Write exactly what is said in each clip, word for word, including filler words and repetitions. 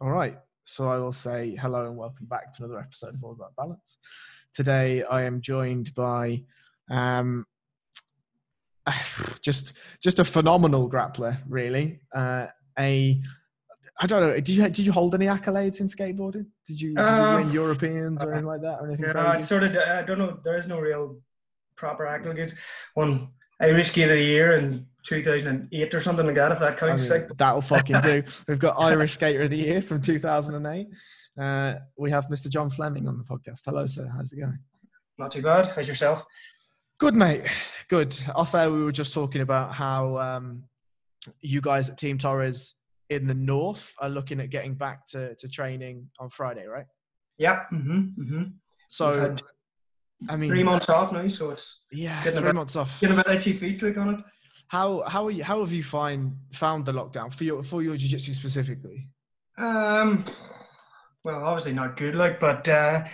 All right, so I will say hello and welcome back to another episode of All About Balance. Today I am joined by um, just just a phenomenal grappler, really. Uh, a I don't know. Did you did you hold any accolades in skateboarding? Did you, did uh, you win Europeans or anything like that? Or anything yeah, crazy? I sort of. I don't know. There is no real proper accolade. One Irish Skate of the Year in two thousand eight or something like that. If that counts, I mean, that'll fucking do. We've got Irish Skater of the Year from two thousand eight. Uh, we have Mister John Fleming on the podcast. Hello, sir. How's it going? Not too bad. How's yourself? Good, mate. Good. Off air, we were just talking about how um, you guys at Team Torres in the north are looking at getting back to, to training on Friday, right? Yeah. Mm-hmm. Mm-hmm. So, I mean, three months off now, so it's yeah, getting three a bit, months off. Getting a bit itchy feet quick on it. How how are you? How have you find found the lockdown for your for your jiu-jitsu specifically? Um, well, obviously not good, like, but uh,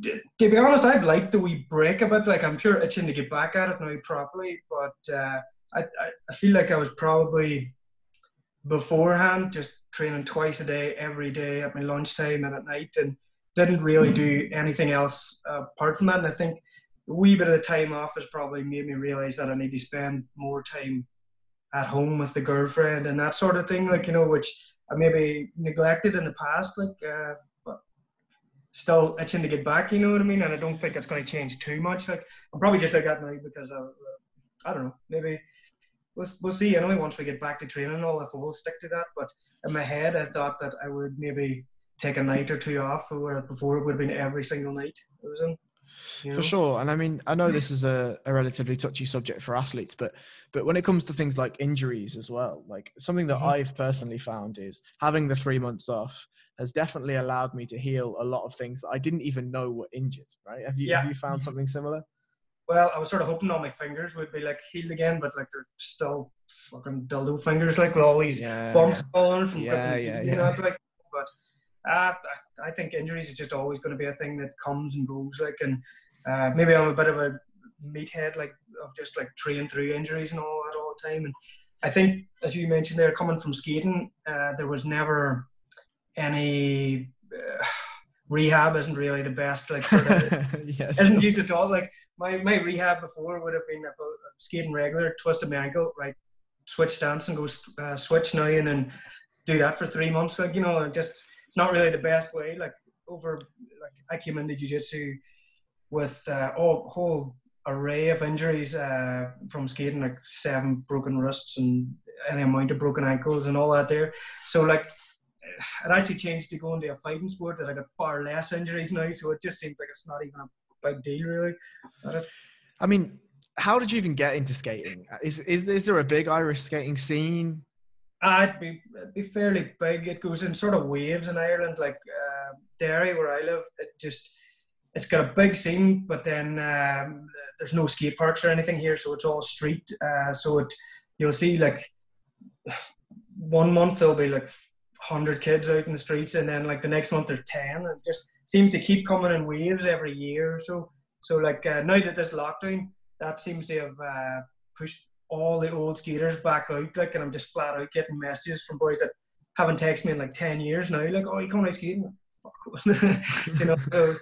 d- to be honest, I've liked the wee break a bit. Like, I'm sure itching to get back at it now properly, but uh, I I feel like I was probably beforehand just training twice a day, every day at my lunchtime and at night, and didn't really do anything else uh, apart from that. And I think a wee bit of the time off has probably made me realise that I need to spend more time at home with the girlfriend and that sort of thing, like, you know, which I maybe neglected in the past, like, uh, but still itching to get back, you know what I mean? And I don't think it's going to change too much. Like, I'm probably just like that now because, I, uh, I don't know, maybe we'll, we'll see anyway once we get back to training and all, if we'll stick to that. But in my head, I thought that I would maybe take a night or two off, where before it would have been every single night it was in. You know? For sure. And I mean, I know this is a, a relatively touchy subject for athletes, but but when it comes to things like injuries as well, like something that mm-hmm. I've personally found is having the three months off has definitely allowed me to heal a lot of things that I didn't even know were injured, right? Have you, yeah. have you found something similar? Well, I was sort of hoping all my fingers would be like healed again, but like they're still fucking dildo fingers, like with all these yeah, bumps falling yeah. from yeah, yeah, yeah. That, like, but Uh, I think injuries is just always going to be a thing that comes and goes, like, and uh, maybe I'm a bit of a meathead, like, of just like train through injuries and all that all the time. And I think, as you mentioned there, coming from skating, uh, there was never any uh, rehab isn't really the best, like, sort of yeah, isn't used at all. Like my, my rehab before would have been if skating regular, twisted my ankle, right, switch stance and go uh, switch now, and then do that for three months, like, you know, and just. It's not really the best way. Like over, like I came into jiu-jitsu with a uh, whole array of injuries uh, from skating, like seven broken wrists and any amount of broken ankles and all that there. So like, it actually changed to going to a fighting sport that I got far less injuries now. So it just seems like it's not even a big deal, really. I mean, how did you even get into skating? Is is, is there a big Irish skating scene? Uh, it'd be, it'd be fairly big. It goes in sort of waves in Ireland, like uh, Derry, where I live. It just, it's got a big scene, but then um, there's no skate parks or anything here, so it's all street. Uh, so it, you'll see like one month there'll be like one hundred kids out in the streets, and then like the next month there's ten. And it just seems to keep coming in waves every year or so. So like uh, now that this lockdown, that seems to have uh, pushed all the old skaters back out, like, and I'm just flat out getting messages from boys that haven't texted me in like ten years now, like, oh, you coming out skating? Fuck. You know, so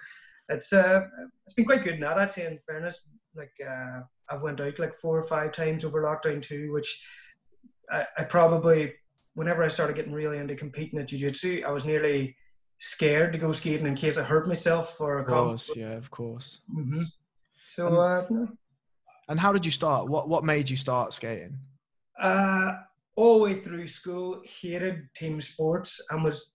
it's uh, it's been quite good in that, actually, in fairness. Like uh, I've went out like four or five times over lockdown too, which I, I probably, whenever I started getting really into competing at jiu-jitsu, I was nearly scared to go skating in case I hurt myself for a course. Comp. Yeah, of course. Mm-hmm. So uh, no. And how did you start? What what made you start skating? Uh, all the way through school, hated team sports and was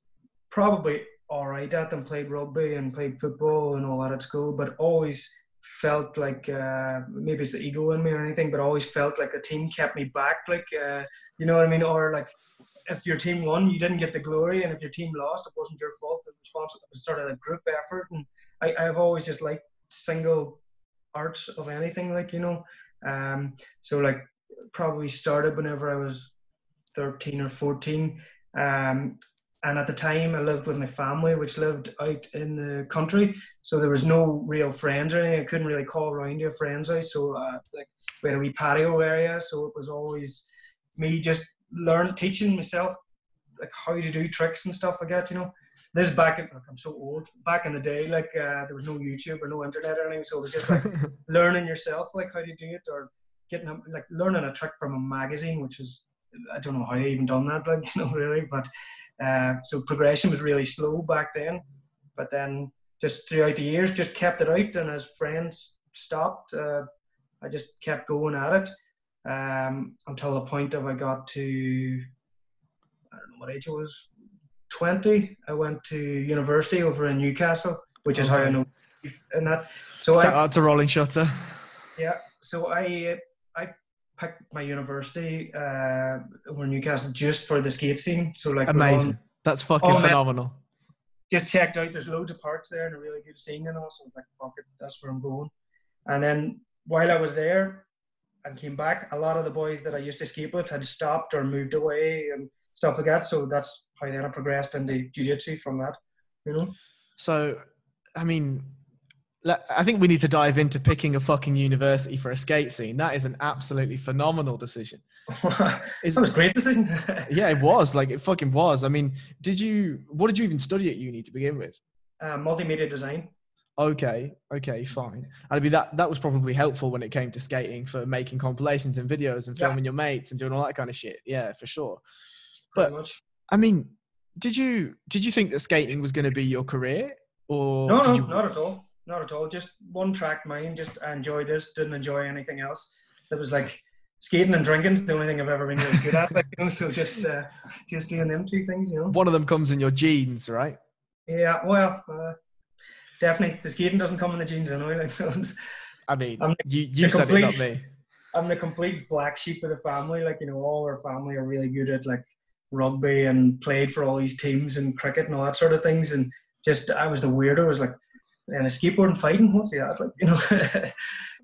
probably all right at them. Played rugby and played football and all that at school, but always felt like uh, maybe it's the ego in me or anything, but always felt like the team kept me back. Like uh, you know what I mean? Or like if your team won, you didn't get the glory, and if your team lost, it wasn't your fault. It was sort of a group effort, and I, I've always just liked single arts of anything, like, you know, um so like probably started whenever I was thirteen or fourteen, um and at the time I lived with my family, which lived out in the country, so there was no real friends or anything. I couldn't really call around to a friend's house, so uh, like we had a wee patio area, so it was always me just learn teaching myself like how to do tricks and stuff like that, you know. This back in, like, I'm so old, back in the day, like uh, there was no YouTube or no internet or anything, so it was just like learning yourself, like how to do it, or getting a, like learning a trick from a magazine, which is, I don't know how I even done that, like, you know, really, but uh, so progression was really slow back then, but then just throughout the years, just kept it out, and as friends stopped, uh, I just kept going at it. Um, until the point of I got to, I don't know what age it was, twenty. I went to university over in Newcastle, which is how I know. And that, so shout I, out to Rolling Shutter. Yeah, so I I picked my university uh, over in Newcastle just for the skate scene. So like amazing, on, that's fucking phenomenal. Just checked out. There's loads of parks there and a really good scene and all. So I was like, fuck it, that's where I'm going. And then while I was there and came back, a lot of the boys that I used to skate with had stopped or moved away and stuff like that. So that's how then I progressed into jiu-jitsu from that, you know? So, I mean, I think we need to dive into picking a fucking university for a skate scene. That is an absolutely phenomenal decision. That was a great decision. Yeah, it was. Like, it fucking was. I mean, did you, what did you even study at uni to begin with? Uh, multimedia design. Okay, okay, fine. I mean, that, that was probably helpful when it came to skating for making compilations and videos and filming yeah. your mates and doing all that kind of shit. Yeah, for sure. But, I mean, did you did you think that skating was going to be your career? Or no, no, you... not at all. Not at all. Just one track mind. Just I enjoyed this. Didn't enjoy anything else. It was like skating and drinking's the only thing I've ever been really good at. Like, you know, so just uh, just doing them two things, you know. One of them comes in your genes, right? Yeah, well... Uh, Definitely, the skating doesn't come in the jeans anyway. Like, so I mean, I'm the, you, you said complete, it, not me. I'm the complete black sheep of the family. Like, you know, all our family are really good at, like, rugby and played for all these teams and cricket and all that sort of things. And just, I was the weirdo. I was like, and a skateboard and fighting, what's that? Like, you know, I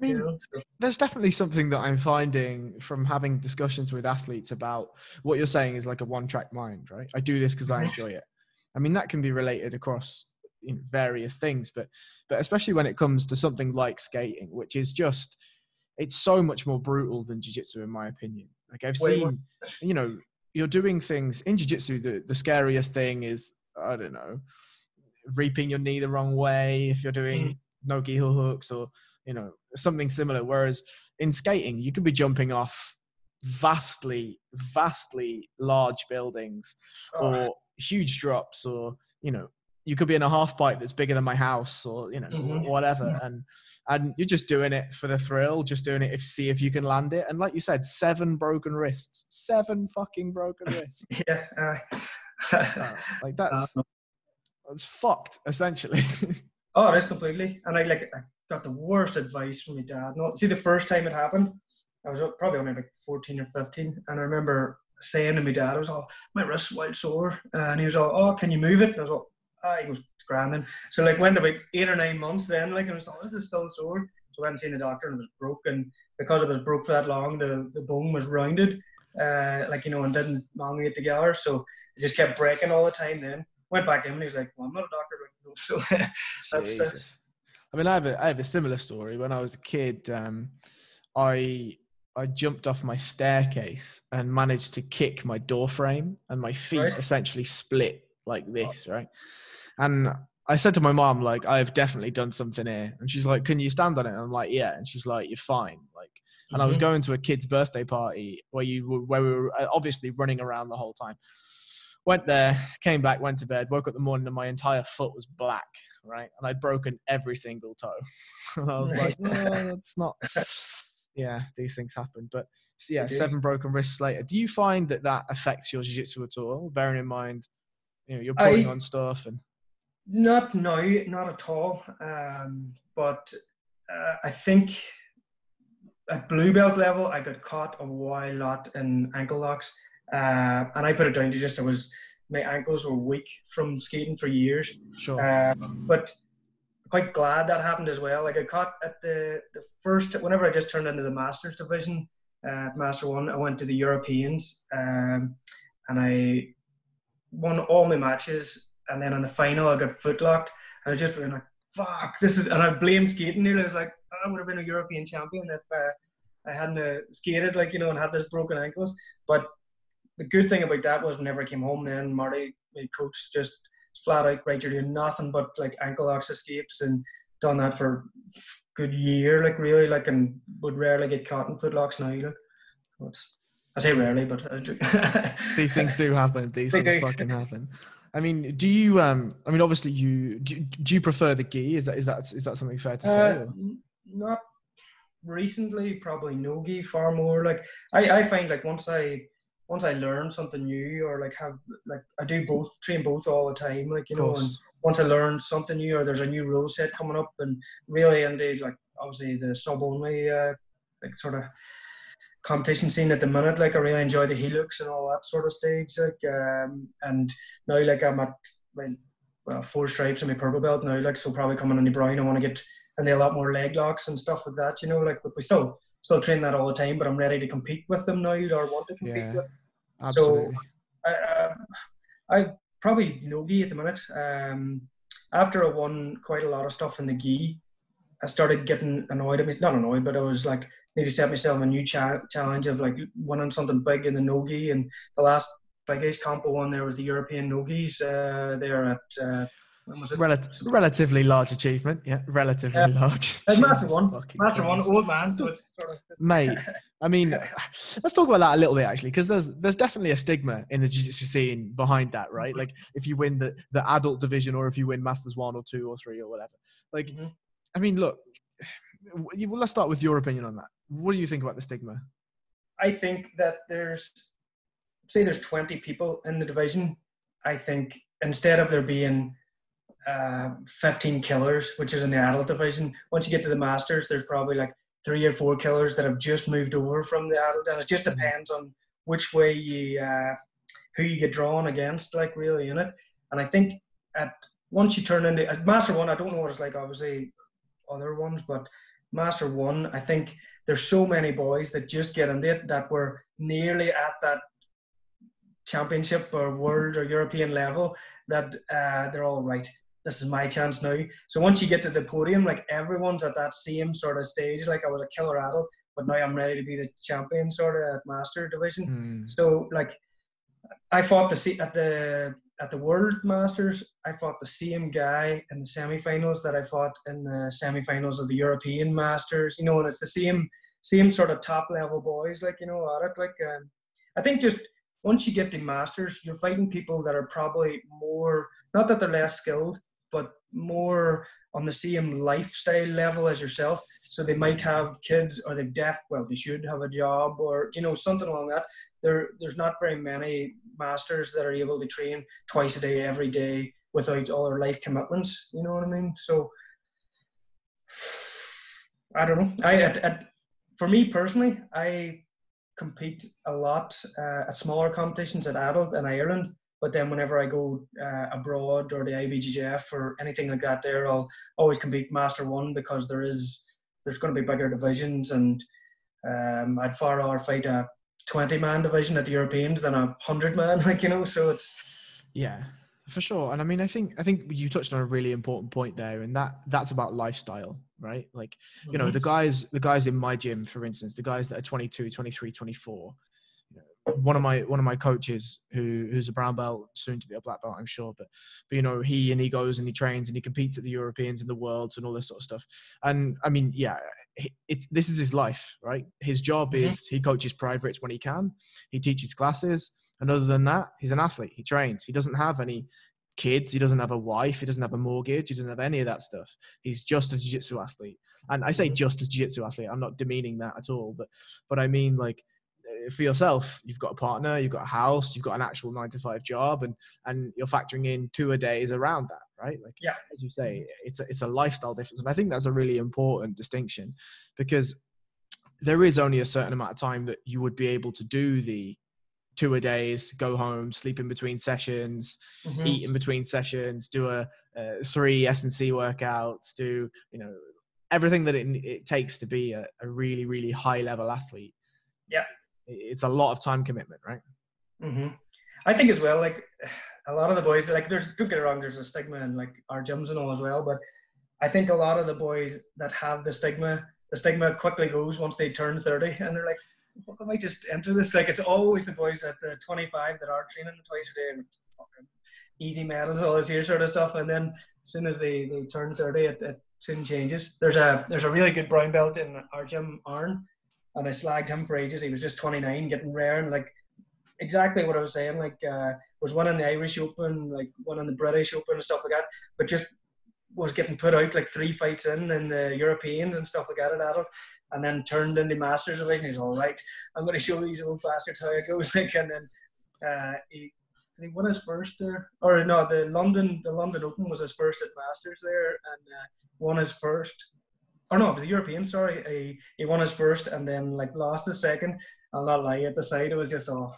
mean, you know, so. There's definitely something that I'm finding from having discussions with athletes about what you're saying is like a one-track mind, right? I do this because I enjoy it. I mean, that can be related across... in various things, but but especially when it comes to something like skating, which is just, it's so much more brutal than jiu-jitsu in my opinion. Like I've Wait, seen what? You know, you're doing things in jiu-jitsu, the, the scariest thing is, I don't know, reaping your knee the wrong way if you're doing mm. no-gi heel hooks or, you know, something similar, whereas in skating you could be jumping off vastly vastly large buildings oh. or huge drops, or, you know, you could be in a half pipe that's bigger than my house, or, you know, mm-hmm. whatever. And, and you're just doing it for the thrill, just doing it to see if you can land it. And like you said, seven broken wrists, seven fucking broken wrists. yeah. Uh, uh, like that's, uh, that's fucked essentially. Oh, that's completely. And I like, I got the worst advice from my dad. No, see, the first time it happened, I was probably only like fourteen or fifteen. And I remember saying to my dad, I was all, my wrist's wild sore. And he was all, oh, can you move it? And I was all, ah, he was grinding. So like went about eight or nine months then, like, and I was like, this is still sore. So I went and seen the doctor and it was broke. And because it was broke for that long, the, the bone was rounded, uh, like, you know, and didn't elongate together. So it just kept breaking all the time then. Went back in and he was like, well, I'm not a doctor. So that's it. I mean, I have, a, I have a similar story. When I was a kid, um, I... I jumped off my staircase and managed to kick my door frame and my feet right. essentially split like this, right? And I said to my mom, like, I have definitely done something here. And she's like, can you stand on it? And I'm like, yeah. And she's like, you're fine. Like, and mm-hmm. I was going to a kid's birthday party where you were, where we were obviously running around the whole time. Went there, came back, went to bed, woke up in the morning and my entire foot was black, right? And I'd broken every single toe. And I was like, no, that's not... Yeah, these things happen. But so yeah, seven broken wrists later. Do you find that that affects your jiu-jitsu at all? Bearing in mind, you know, you're putting I, on stuff and. Not no, not at all. Um, but uh, I think at blue belt level, I got caught a while lot in ankle locks, uh, and I put it down to just I was my ankles were weak from skating for years. Sure, uh, but. Quite glad that happened as well. Like I caught at the, the first, whenever I just turned into the Masters division, uh, Master One, I went to the Europeans um, and I won all my matches. And then in the final, I got footlocked. I was just being like, fuck, this is, and I blamed skating here. I was like, I would have been a European champion if uh, I hadn't uh, skated, like, you know, and had this broken ankles. But the good thing about that was whenever I came home then, Marty, my coach, just flat out, right, you're doing nothing but like ankle ox escapes, and done that for a good year, like really, like, and would rarely get caught in footlocks now, you know. I say rarely, but these things do happen. These things do. Fucking happen. I mean, do you? Um, I mean, obviously, you do. Do you prefer the gi? Is that is that is that something fair to say? Uh, not recently, probably no gi. Far more like I, I find like once I once I learn something new, or like have like I do both train both all the time. Like you know, and once I learn something new, or there's a new rule set coming up, and really indeed, like obviously the sub only uh, like sort of competition scene at the minute, like I really enjoy the Helix and all that sort of stage, like um and now like I'm at my well four stripes in my purple belt now, like, so probably coming in the brown I want to get into a lot more leg locks and stuff like that, you know, like, but we still still train that all the time, but I'm ready to compete with them now, or want to compete yeah, with absolutely. So I, um, I probably no gi at the minute. Um after I won quite a lot of stuff in the gi, I started getting annoyed at me, not annoyed, but I was like, need to set myself a new cha challenge of like winning something big in the no-gi. And the last biggest comp I won there was the European no-gis. Uh, there at uh, when was it? Rel relatively large achievement, yeah, relatively uh, large. A massive one, massive one, old man. So it's sort of mate, I mean, let's talk about that a little bit actually, because there's there's definitely a stigma in the jiu-jitsu scene behind that, right? Like if you win the the adult division, or if you win masters one or two or three or whatever. Like, mm-hmm. I mean, look, let's start with your opinion on that. What do you think about the stigma? I think that there's, say there's twenty people in the division. I think instead of there being uh, fifteen killers, which is in the adult division, once you get to the masters, there's probably like three or four killers that have just moved over from the adult. And it just depends on which way you, uh, who you get drawn against, like really in it. And I think at once you turn into, at master one, I don't know what it's like, obviously other ones, but master one, I think there's so many boys that just get into it that were nearly at that championship or world or European level that uh, they're all right, this is my chance now. So once you get to the podium, like everyone's at that same sort of stage, like I was a killer adult, but now I'm ready to be the champion sort of at master division. Mm. So like I fought the, at the at the World Masters, I fought the same guy in the semi-finals that I fought in the semi-finals of the European Masters, you know, and it's the same same sort of top-level boys, like, you know, at it. Like, um, I think just once you get to Masters, you're fighting people that are probably more, not that they're less skilled, but more on the same lifestyle level as yourself. So they might have kids, or they've deaf, well, they should have a job, or, you know, something along that. There, there's not very many masters that are able to train twice a day, every day, without all their life commitments. You know what I mean? So, I don't know. I, at, at, for me personally, I compete a lot uh, at smaller competitions at adult in Ireland. But then whenever I go uh, abroad or the I B G J F or anything like that there, I'll always compete master one, because there is, there's going to be bigger divisions, and um, I'd far rather fight a twenty man division at the Europeans than a hundred man, like, you know, so it's yeah, for sure. And I mean, I think I think you touched on a really important point there, and that that's about lifestyle, right? Like, you mm-hmm. know, the guys the guys in my gym, for instance, the guys that are twenty-two, twenty-three, twenty-four, you know, one of my one of my coaches who who's a brown belt, soon to be a black belt, I'm sure, but but you know, he and he goes and he trains and he competes at the Europeans and the Worlds and all this sort of stuff. And I mean, yeah, It's, this is his life, right? His job is he coaches privates when he can, he teaches classes, and other than that, he's an athlete, he trains. He doesn't have any kids, he doesn't have a wife, he doesn't have a mortgage, he doesn't have any of that stuff. He's just a jiu-jitsu athlete. And I say just a jiu-jitsu athlete, I'm not demeaning that at all, but but I mean, like, for yourself, you've got a partner, you've got a house, you've got an actual nine to five job, and and you're factoring in two a days around that, right? Like, yeah, as you say, it's a, it's a lifestyle difference, and I think that's a really important distinction, because there is only a certain amount of time that you would be able to do the two a days, go home, sleep in between sessions, mm-hmm. eat in between sessions, do a uh, three S and C workouts, do, you know, everything that it, it takes to be a, a really really high level athlete. Yeah. It's a lot of time commitment, right? Mm-hmm. I think as well, like a lot of the boys, like there's, don't get it wrong, there's a stigma in like our gyms and all as well, but I think a lot of the boys that have the stigma, the stigma quickly goes once they turn thirty, and they're like, fuck, I might just enter this. Like, it's always the boys at the twenty-five that are training twice a day and fucking easy medals, all this here sort of stuff. And then as soon as they, they turn thirty, it, it soon changes. There's a there's a really good brown belt in our gym, Aaron, and I slagged him for ages. He was just twenty-nine, getting rare, and like exactly what I was saying. Like, uh, was one in the Irish Open, like one in the British Open and stuff like that, but just was getting put out like three fights in in the Europeans and stuff like that at adult, and then turned into Masters division. He's all right, I'm going to show these old bastards how it goes. Like, and then uh, he he won his first there, or no, the London the London Open was his first at Masters there, and uh, won his first. Or no, it was the European. Sorry, he he won his first, and then like lost his second. I'll not lie, at the side, it was just all,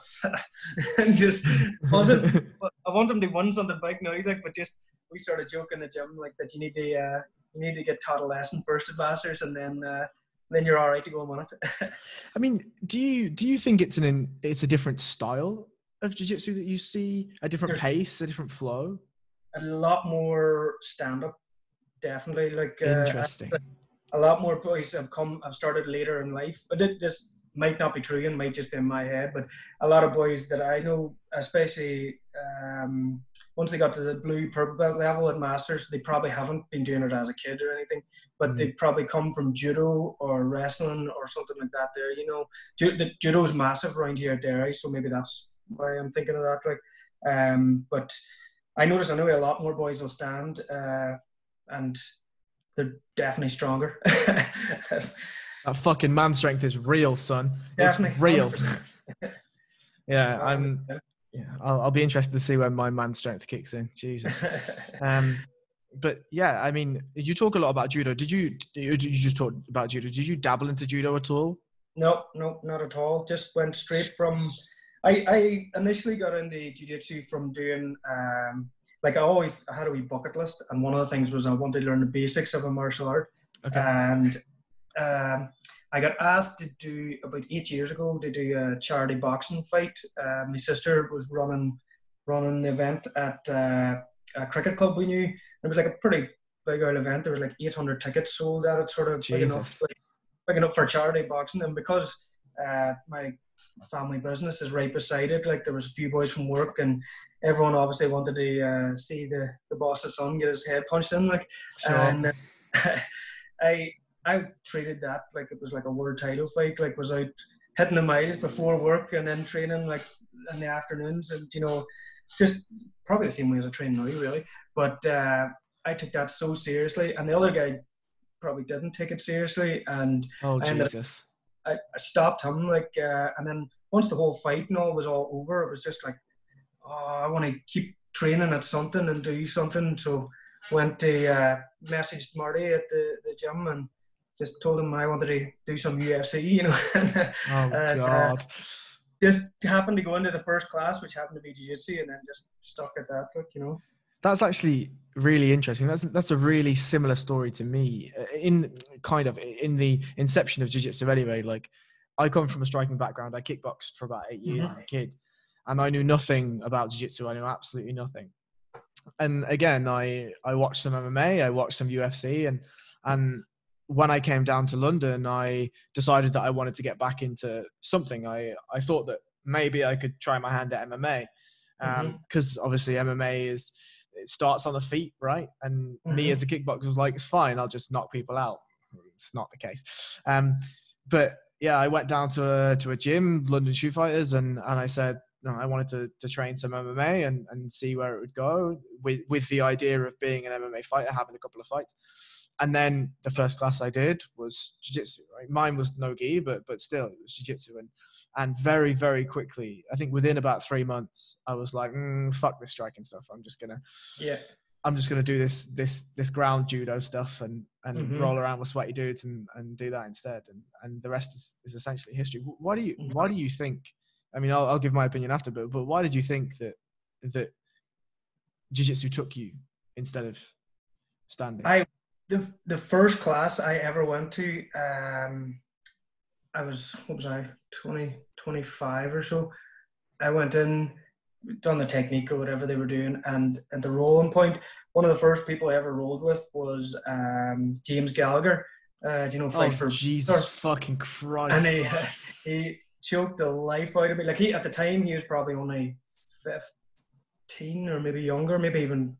and just wasn't. I want him to win something big now, like, but just. We sort of joke in the gym like that. You need to uh, you need to get taught a lesson first at Masters, and then uh, then you're all right to go and win it. I mean, do you do you think it's an it's a different style of jiu-jitsu that you see, a different There's pace, a different flow? A lot more stand-up, definitely. Like interesting. Uh, a lot more boys have come. I've started later in life, but it, this might not be true and might just be in my head. But a lot of boys that I know, especially. Um, Once they got to the blue purple belt level at Masters, they probably haven't been doing it as a kid or anything, but mm. they probably come from judo or wrestling or something like that there, you know. The judo's massive around here at Derry, so maybe that's why I'm thinking of that. Like, um, but I notice anyway a lot more boys will stand uh, and they're definitely stronger. That fucking man strength is real, son. Definitely. It's real. Yeah, I'm... Yeah, I'll, I'll be interested to see when my man strength kicks in. Jesus. Um, but yeah, I mean, you talk a lot about judo. Did you, you just talk about judo? Did you dabble into judo at all? No, no, not at all. Just went straight from, I, I initially got into jiu-jitsu from doing, um, like I always I had a wee bucket list. And one of the things was I wanted to learn the basics of a martial art. Okay. And um, I got asked to do, about eight years ago, to do a charity boxing fight. Uh, my sister was running running an event at uh, a cricket club we knew. It was like a pretty big old event. There was like eight hundred tickets sold at it, sort of Jesus. big enough like, big enough for charity boxing. And because uh, my family business is right beside it, like there was a few boys from work and everyone obviously wanted to uh, see the, the boss's son get his head punched in. Like, sure. And uh, I... I treated that like it was like a world title fight, like was out hitting the miles before work and then training like in the afternoons, and you know, just probably the same way as I train now really, but uh, I took that so seriously, and the other guy probably didn't take it seriously, and oh Jesus, I, I stopped him like uh, and then once the whole fight and all was all over, it was just like, oh, I want to keep training at something and do something, so went to uh, messaged Marty at the, the gym and just told him I wanted to do some U F C, you know. and, oh, and, God. Uh, just happened to go into the first class, which happened to be jiu-jitsu, and then just stuck at that, like, you know. That's actually really interesting. That's that's a really similar story to me in kind of in the inception of jiu-jitsu anyway. Like, I come from a striking background. I kickboxed for about eight years mm-hmm. as a kid, and I knew nothing about jiu-jitsu. I knew absolutely nothing. And again, I, I watched some M M A, I watched some U F C, and and... when I came down to London, I decided that I wanted to get back into something. I, I thought that maybe I could try my hand at M M A because um, mm-hmm. obviously M M A is, it starts on the feet, right? And mm-hmm. me as a kickboxer was like, it's fine, I'll just knock people out. It's not the case. Um, but yeah, I went down to a, to a gym, London Shoe Fighters, and, and I said, no, I wanted to, to train some M M A and, and see where it would go with, with the idea of being an M M A fighter, having a couple of fights. And then the first class I did was jiu-jitsu, right? Mine was no gi, but, but still it was jiu-jitsu. And, and very, very quickly, I think within about three months, I was like, mm, fuck this striking stuff. I'm just going to, yeah, I'm just going to do this, this, this ground judo stuff and, and mm-hmm. roll around with sweaty dudes and, and do that instead. And, and the rest is, is essentially history. Why do you, mm-hmm. why do you think, I mean, I'll, I'll give my opinion after, but, but why did you think that, that jiu-jitsu took you instead of standing? I, The, the first class I ever went to, um, I was, what was I, twenty, twenty-five or so. I went in, done the technique or whatever they were doing, and at the rolling point, one of the first people I ever rolled with was um, James Gallagher. Uh, do you know, fight oh, for Jesus or, fucking Christ. And he, he choked the life out of me. Like, he, at the time, he was probably only fifteen or maybe younger, maybe even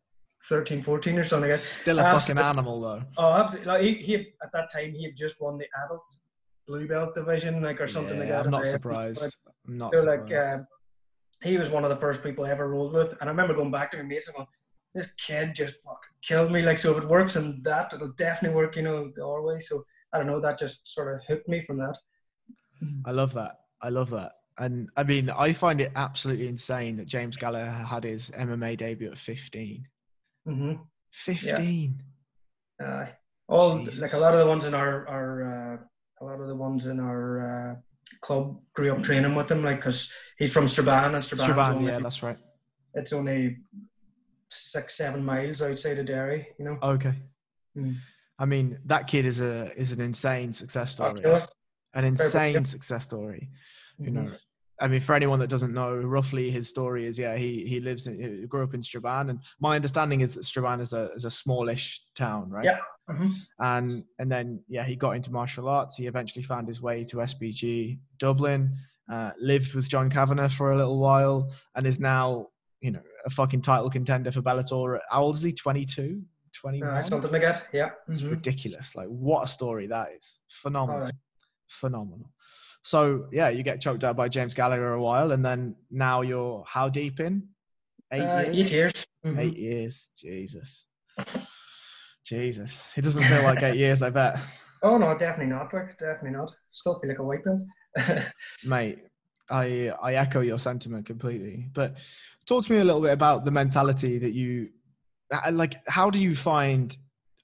thirteen, fourteen or something. Still a absolutely, fucking animal, though. Oh, absolutely. Like, he, he, at that time, he had just won the adult blue belt division, like, or something yeah, like that. I'm not surprised. Like, I'm not so surprised. Like, uh, he was one of the first people I ever rolled with. And I remember going back to my mates and going, this kid just fucking killed me. Like, so if it works and that, it'll definitely work, you know, the other way. So, I don't know, that just sort of hooked me from that. I love that. I love that. And, I mean, I find it absolutely insane that James Gallagher had his M M A debut at fifteen. Mm-hmm. fifteen. Yeah. Uh, all, Jesus. Like, a lot of the ones in our, our uh, a lot of the ones in our uh, club grew up training with him, like, because he's from Strabane. And Strabane, Strabane only, yeah, that's right. It's only six, seven miles outside of Derry, you know? Okay. Mm. I mean, that kid is a is an insane success story. Sure. An insane Perfect. success story. You mm-hmm. know, I mean, for anyone that doesn't know, roughly his story is, yeah, he he lives in, he grew up in Strabane, and my understanding is that Strabane is a is a smallish town, right? Yeah. Mm-hmm. And and then yeah, he got into martial arts. He eventually found his way to S B G Dublin, uh, lived with John Kavanagh for a little while, and is now, you know, a fucking title contender for Bellator. How old is he? twenty-two. twenty-one? Uh, something like that, yeah. It's mm-hmm. ridiculous. Like, what a story that is. Phenomenal. Right. Phenomenal. So, yeah, you get choked out by James Gallagher a while, and then now you're how deep in? Eight uh, years? Eight years. Mm-hmm. Eight years. Jesus. Jesus. It doesn't feel like eight years, I bet. Oh, no, definitely not. Like, definitely not. Still feel like a white belt. Mate, I, I echo your sentiment completely. But talk to me a little bit about the mentality that you... Like, how do you find,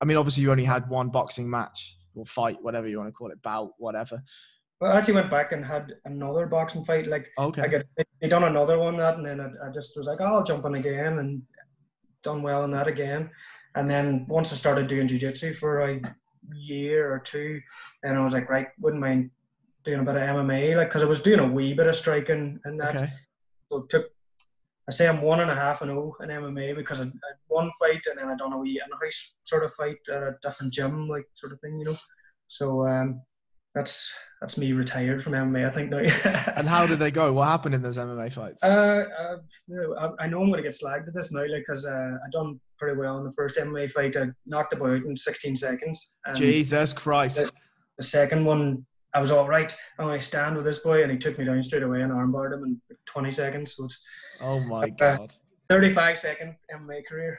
I mean, obviously you only had one boxing match or fight, whatever you want to call it, bout, whatever. Well, I actually went back and had another boxing fight. Like, okay. I got, they done another one, that, and then I, I just was like, oh, I'll jump on again, and done well in that again. And then once I started doing jiu-jitsu for a year or two, then I was like, right, wouldn't mind doing a bit of M M A, like, because I was doing a wee bit of striking and that. Okay. So it took, I say I'm one and a half and oh in M M A because I had one fight and then I done a wee in-house sort of fight at a different gym, like, sort of thing, you know. So um, that's that's me retired from M M A, I think, now. And how did they go? What happened in those M M A fights? Uh, uh, you know, I, I know I'm going to get slagged at this now, like, because uh, I done pretty well in the first M M A fight. I knocked the boy out in sixteen seconds. Jesus Christ. The, the second one, I was all right. I'm going to stand with this boy, and he took me down straight away and armbarred him in twenty seconds. So it's, oh my uh, god, thirty-five second M M A career.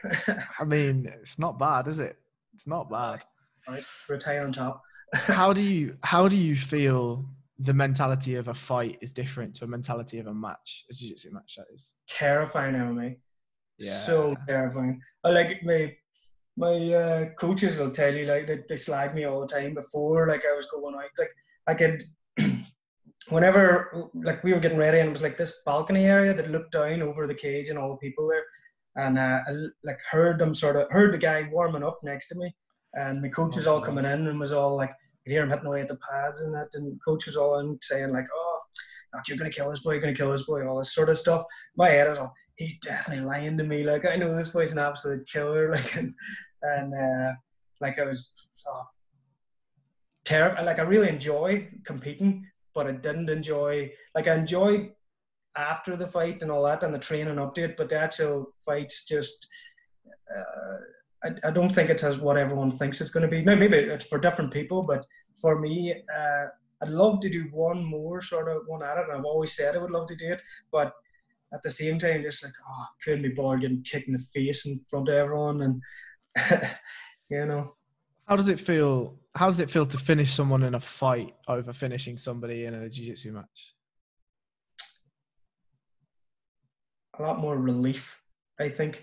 I mean, it's not bad, is it? It's not bad. All right, retire on top. How do you how do you feel the mentality of a fight is different to a mentality of a match, a jiu-jitsu match? That is terrifying M M A. Yeah, so terrifying. I like it, mate. My uh, coaches will tell you, like, they, they slag me all the time before, like, I was going out, like. I could, whenever, like, we were getting ready, and it was like this balcony area that looked down over the cage and all the people there, and uh, I, like, heard them sort of, heard the guy warming up next to me, and my coach was all coming in and was all like, I could hear him hitting away at the pads and that, and coach was all in saying like, oh, you're going to kill this boy, you're going to kill this boy, all this sort of stuff. My head was all, he's definitely lying to me, like, I know this boy's an absolute killer, like, and, and uh, like, I was, oh, terrible. Like, I really enjoy competing, but I didn't enjoy, like, I enjoyed after the fight and all that and the training update, but the actual fights just, uh, I, I don't think it's as what everyone thinks it's going to be. Maybe, maybe it's for different people, but for me, uh, I'd love to do one more sort of one at it, and I've always said I would love to do it, but at the same time, just like, oh, I couldn't be bored getting kicked in the face in front of everyone, and you know. How does it feel? How does it feel to finish someone in a fight over finishing somebody in a jiu-jitsu match? A lot more relief, I think.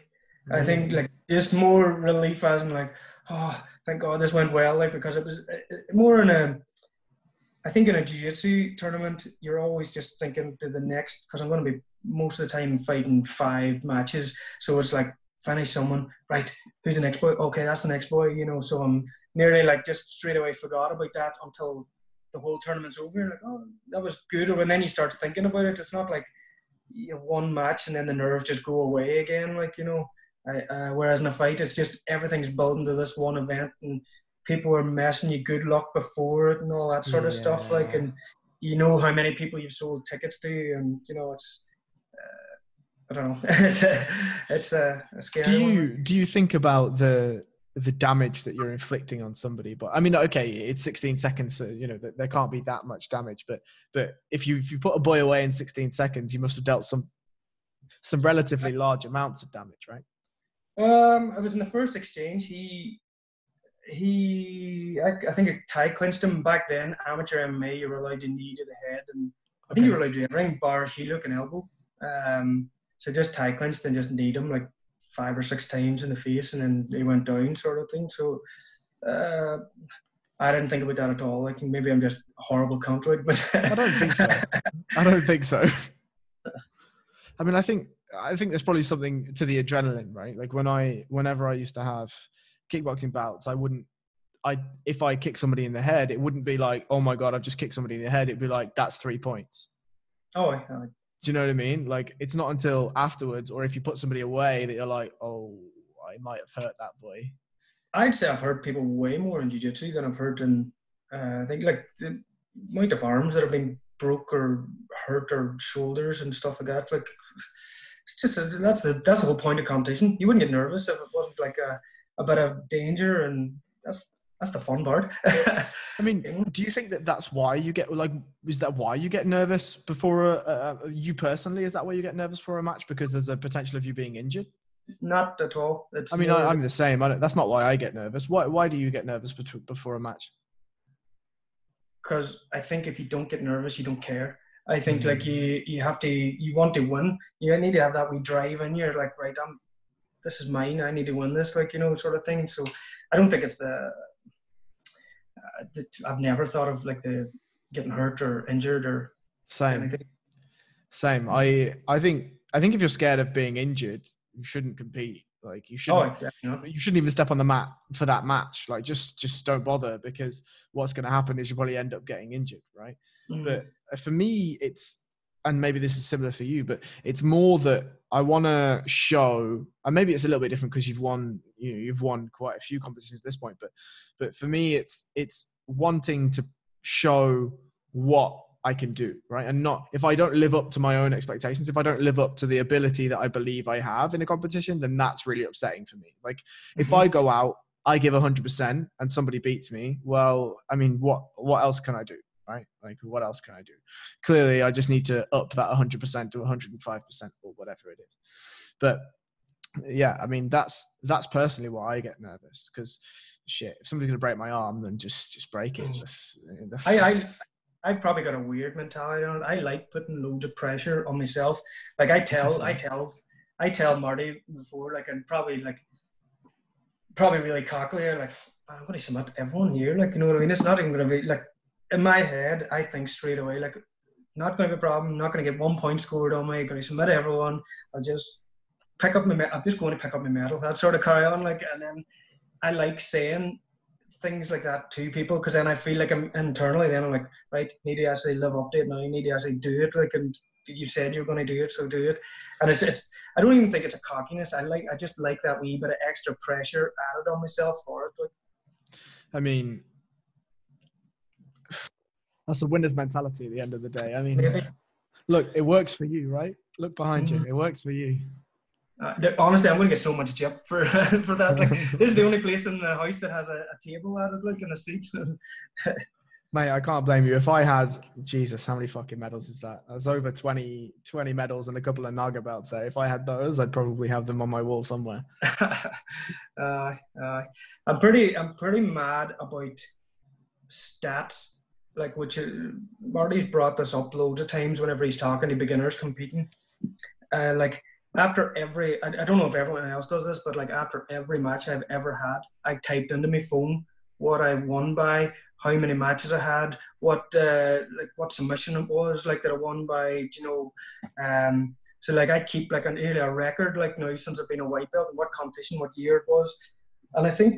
Mm-hmm. I think, like, just more relief as in, like, oh, thank God this went well. Like, because it was more in a, I think in a jiu-jitsu tournament, you're always just thinking to the next, because I'm going to be most of the time fighting five matches. So it's like, finish someone, right, who's the next boy? Okay, that's the next boy, you know. So I'm nearly, like, just straight away forgot about that until the whole tournament's over. You're like, oh, that was good. Or, and then you start thinking about it. It's not like you have one match and then the nerves just go away again, like, you know. I, uh, whereas in a fight, it's just everything's building to this one event, and people are messing you good luck before it and all that sort of yeah. stuff, like, and you know how many people you've sold tickets to, and you know it's uh, I don't know. it's a, it's a, a scary do you one. Do you think about the the damage that you're inflicting on somebody? But I mean, okay, it's sixteen seconds, so you know there can't be that much damage, but but if you if you put a boy away in sixteen seconds, you must have dealt some some relatively large amounts of damage, right? Um, I was in the first exchange. He, he, I, I think a tie clinched him. Back then, amateur M M A, you were allowed to knee to the head, and I think okay. you were allowed to do everything bar heel hook and elbow. Um, so just tie clinched and just kneed him like five or six times in the face, and then he went down, sort of thing. So, uh, I didn't think about that at all. Like maybe I'm just horrible conflict, but I don't think so. I don't think so. I mean, I think. I think there's probably something to the adrenaline, right? Like when I, whenever I used to have kickboxing bouts, I wouldn't, I, if I kick somebody in the head, it wouldn't be like, oh my God, I've just kicked somebody in the head. It'd be like, that's three points. Oh, I, I, do you know what I mean? Like it's not until afterwards, or if you put somebody away, that you're like, oh, I might have hurt that boy. I'd say I've hurt people way more in jiu-jitsu than I've hurt in, uh, I think like the amount of arms that have been broke or hurt, or shoulders and stuff like that. Like, It's just a, that's the that's the whole point of competition. You wouldn't get nervous if it wasn't like a, a bit of danger, and that's that's the fun part. I mean, do you think that that's why you get like is that why you get nervous before a, a, you personally? Is that why you get nervous for a match, because there's a potential of you being injured? Not at all. It's I mean, I, I'm the same. I don't, that's not why I get nervous. Why why do you get nervous before a match? Because I think if you don't get nervous, you don't care. I think like you, you have to, you want to win. You need to have that wee drive in. You're like, right, I'm, this is mine. I need to win this, like, you know, sort of thing. So I don't think it's the, uh, the I've never thought of like the getting hurt or injured or Same. Anything. Same. I, I think, I think if you're scared of being injured, you shouldn't compete. Like you shouldn't, oh, yeah. you shouldn't even step on the mat for that match. Like just, just don't bother, because what's going to happen is you probably end up getting injured. Right. Mm. But for me, it's, and maybe this is similar for you, but it's more that I want to show, and maybe it's a little bit different because you've won, you know, you've won quite a few competitions at this point, but, but for me, it's, it's wanting to show what I can do, right? And not, if I don't live up to my own expectations, if I don't live up to the ability that I believe I have in a competition, then that's really upsetting for me. Like mm-hmm. if I go out, I give a hundred percent and somebody beats me. Well, I mean, what, what else can I do? Right? Like what else can I do? Clearly I just need to up that a hundred percent to one hundred five percent or whatever it is. But yeah, I mean, that's, that's personally why I get nervous, because shit, if somebody's going to break my arm, then just, just break it. That's, that's, I, I, I've probably got a weird mentality on it. I like putting loads of pressure on myself. Like I tell, I tell, I tell Marty before, like, and probably like, probably really cockily, like, I'm going to submit everyone here. Like, you know what I mean? It's not even going to be like, in my head, I think straight away, like, not going to be a problem. Not going to get one point scored on me. Going to submit everyone. I'll just pick up my, me- I'm just going to pick up my medal. That sort of carry on. Like, and then I like saying things like that to people, because then I feel like I'm internally, then I'm like, right, need to actually live up to it now. You need to actually do it. Like, and you said you're going to do it, so do it. And it's, it's, I don't even think it's a cockiness. I like, I just like that wee bit of extra pressure added on myself for it. Like, I mean, that's a winner's mentality at the end of the day. I mean, really? Look, it works for you, right? Look behind mm-hmm. you. It works for you. Uh, honestly, I'm going to get so much jip for for that. Like, this is the only place in the house that has a, a table added, like, and a seat. Mate, I can't blame you. If I had, Jesus, how many fucking medals is that? I was over twenty, twenty medals and a couple of Naga belts there. If I had those, I'd probably have them on my wall somewhere. uh, uh, I'm pretty, I'm pretty mad about stats. Like, which Marty's brought this up loads of times whenever he's talking to beginners competing. Uh, like, after every, I, I don't know if everyone else does this, but like after every match I've ever had, I typed into my phone what I won by, how many matches I had, what uh, like what submission it was, like that I won by, you know. Um, so like I keep like an earlier record, like now since I've been a white belt, and what competition, what year it was. And I think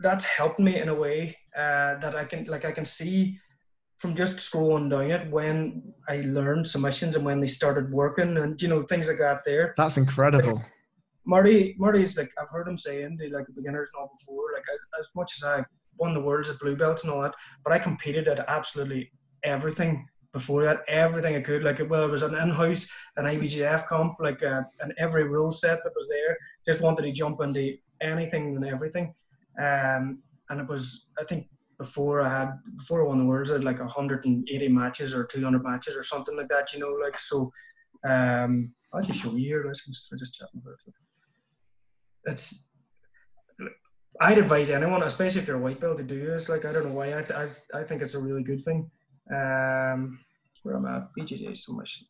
that's helped me in a way uh, that I can, like, I can see from just scrolling down it when I learned submissions and when they started working and, you know, things like that there. That's incredible. Like, Marty, Marty's like, I've heard him saying to like the beginners and all before, like I, as much as I won the worlds of blue belts and all that, but I competed at absolutely everything before that, everything I could, like, well, it was an in-house, an I B J F comp, like, uh, and every rule set that was there, just wanted to jump into anything and everything. Um, and it was, I think, before I had, before I won the Worlds, I had like one hundred eighty matches or two hundred matches or something like that, you know, like, so, um, I'll just show you here, let's just chatting about it. It's, I'd advise anyone, especially if you're a white belt, to do this. Like, I don't know why, I, th I, I think it's a really good thing. Um, where I'm at, B J J so much.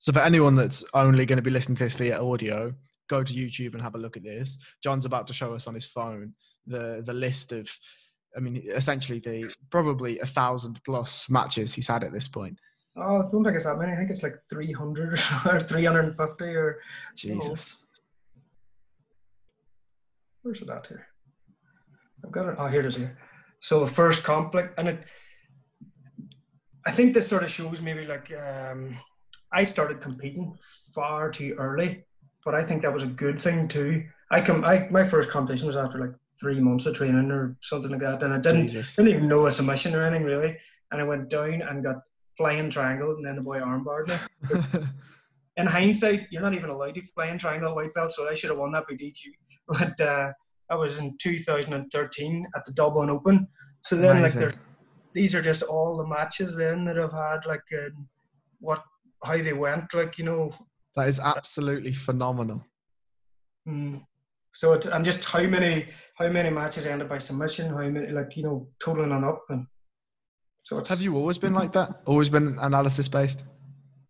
So for anyone that's only going to be listening to this via audio, go to YouTube and have a look at this. John's about to show us on his phone the the list of, I mean, essentially the probably a thousand plus matches he's had at this point. Oh, I don't think it's that many. I think it's like three hundred or three hundred and fifty or. Jesus. You know. Where's it at here? I've got it. Oh, here it is here. So the first conflict, and it. I think this sort of shows maybe like um, I started competing far too early, but I think that was a good thing too. I come, I my first competition was after like three months of training or something like that, and I didn't, didn't even know a submission or anything really. And I went down and got flying triangled, and then the boy armbarred me. In hindsight, you're not even allowed to flying triangle white belt, so I should have won that by D Q. But uh, I was in two thousand thirteen at the Dublin Open, so then amazing. Like there's. These are just all the matches then that I've had, like uh, what, how they went, like, you know. That is absolutely phenomenal. Mm. So it's, and just how many, how many matches ended by submission, how many, like, you know, totaling and up. And so it's, have you always been like that? Always been analysis based?